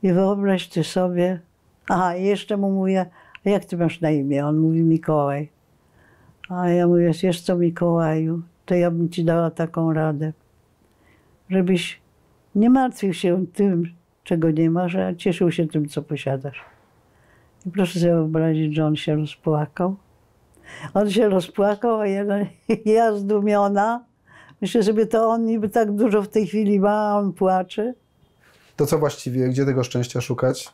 I wyobraźcie sobie... Aha, jeszcze mu mówię, a jak ty masz na imię? On mówi Mikołaj. A ja mówię, wiesz co, Mikołaju, to ja bym ci dała taką radę, żebyś nie martwił się tym, czego nie masz, a cieszył się tym, co posiadasz. I proszę sobie wyobrazić, że on się rozpłakał. On się rozpłakał, a ja zdumiona. Myślę sobie, to on niby tak dużo w tej chwili ma, a on płacze. To co właściwie? Gdzie tego szczęścia szukać?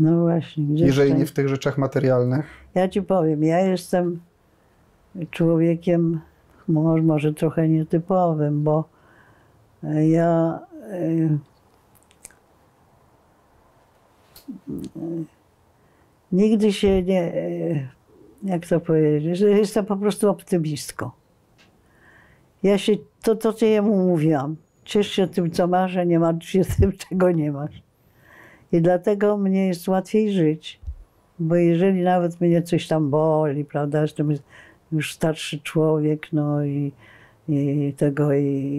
No właśnie. Gdzie jeżeli szczęście? Nie w tych rzeczach materialnych? Ja ci powiem, ja jestem człowiekiem... może trochę nietypowym, bo ja nigdy się nie, jak to powiedzieć, jestem po prostu optymistką. Ja się, to co ja mu mówiłam, ciesz się tym, co masz, a nie martw się tym, czego nie masz. I dlatego mnie jest łatwiej żyć, bo jeżeli nawet mnie coś tam boli, prawda, już starszy człowiek, no i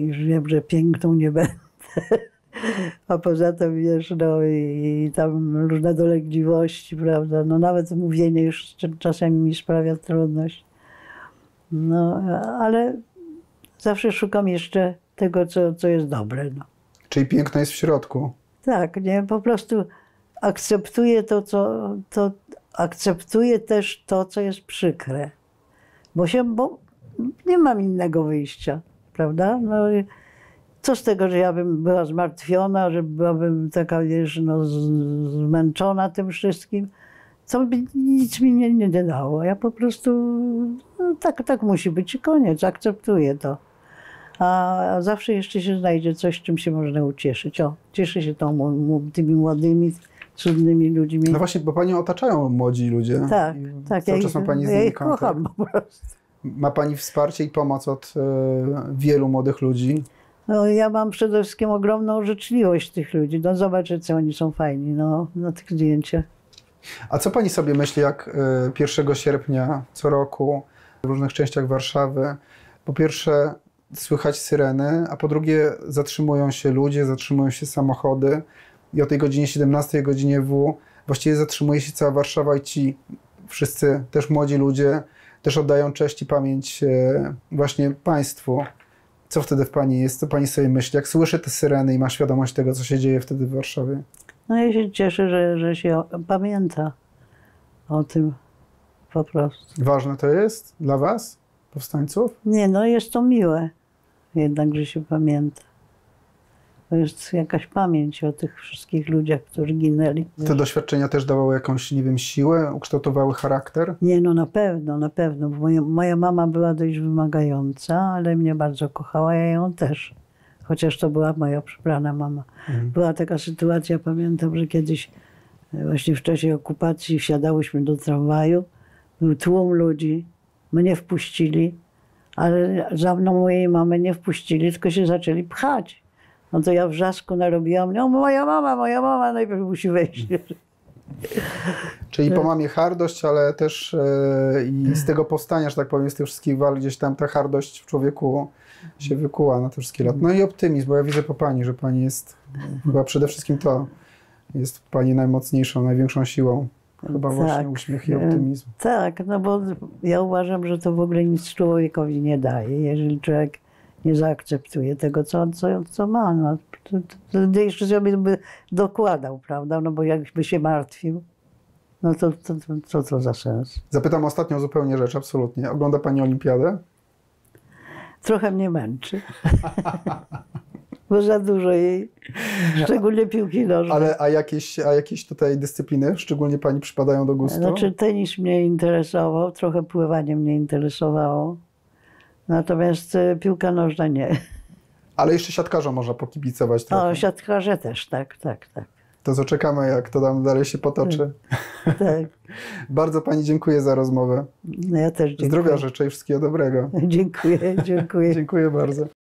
już wiem, że piękną nie będę. A poza tym, wiesz, no i tam różne dolegliwości, prawda, no nawet mówienie już czasem mi sprawia trudność. No, ale zawsze szukam jeszcze tego, co jest dobre. No. Czyli piękno jest w środku. Tak, nie, po prostu akceptuję akceptuję też to, co jest przykre. Bo nie mam innego wyjścia, prawda? No, co z tego, że ja bym była zmartwiona, że byłabym taka, wiesz, no, zmęczona tym wszystkim, co nic mi nie dało. Ja po prostu, no, tak musi być i koniec, akceptuję to. A zawsze jeszcze się znajdzie coś, czym się można ucieszyć. O, cieszę się tymi młodymi, cudnymi ludźmi. No właśnie, bo panią otaczają młodzi ludzie. Tak, tak. Cały czas ma pani z nimi kontakt. Ja ich kocham po prostu. Ma pani wsparcie i pomoc od wielu młodych ludzi? No ja mam przede wszystkim ogromną życzliwość tych ludzi. No zobaczcie, co oni są fajni, no, na tych zdjęciach. A co pani sobie myśli, jak 1 sierpnia co roku w różnych częściach Warszawy po pierwsze słychać syreny, a po drugie zatrzymują się ludzie, zatrzymują się samochody i o tej godzinie 17, godzinie W właściwie zatrzymuje się cała Warszawa i ci wszyscy też młodzi ludzie też oddają cześć i pamięć właśnie państwu. Co wtedy w pani jest? Co pani sobie myśli? Jak słyszy te syreny i ma świadomość tego, co się dzieje wtedy w Warszawie? No ja się cieszę, że się pamięta o tym po prostu. Ważne to jest dla was, powstańców? Nie, no jest to miłe jednak, że się pamięta. To jest jakaś pamięć o tych wszystkich ludziach, którzy ginęli. Te doświadczenia też dawały jakąś, nie wiem, siłę? Ukształtowały charakter? Nie, no na pewno. Moja mama była dość wymagająca, ale mnie bardzo kochała, ja ją też. Chociaż to była moja przybrana mama. Mhm. Była taka sytuacja, pamiętam, że kiedyś właśnie w czasie okupacji wsiadałyśmy do tramwaju, był tłum ludzi, mnie wpuścili, ale za mną mojej mamy nie wpuścili, tylko się zaczęli pchać. No to ja wrzasku narobiłam, no moja mama, najpierw musi wejść. Czyli po mamie hardość, ale też i z tego powstania, że tak powiem, z tych wszystkich walk gdzieś tam ta hardość w człowieku się wykuła na te wszystkie lata. No i optymizm, bo ja widzę po pani, że pani jest, chyba przede wszystkim to jest pani najmocniejszą, największą siłą. Chyba tak, właśnie uśmiech i optymizm. Tak, no bo ja uważam, że to w ogóle nic człowiekowi nie daje, jeżeli człowiek nie zaakceptuje tego, co ma. No, to jeszcze sobie by dokładał, prawda? No bo jakby się martwił, no to co to za sens? Zapytam ostatnią zupełnie rzecz, absolutnie. Ogląda pani olimpiadę? Trochę mnie męczy. Bo za dużo jej, szczególnie piłki nożnej. Ale a jakieś tutaj dyscypliny szczególnie pani przypadają do gustu? Znaczy tenis mnie interesował, trochę pływanie mnie interesowało. Natomiast piłka nożna nie. Ale jeszcze siatkarza można pokibicować trochę. O, siatkarze też, tak. To co czekamy, jak to tam dalej się potoczy. Tak. Bardzo pani dziękuję za rozmowę. No ja też dziękuję. Zdrowia życzę i wszystkiego dobrego. Dziękuję. Dziękuję bardzo.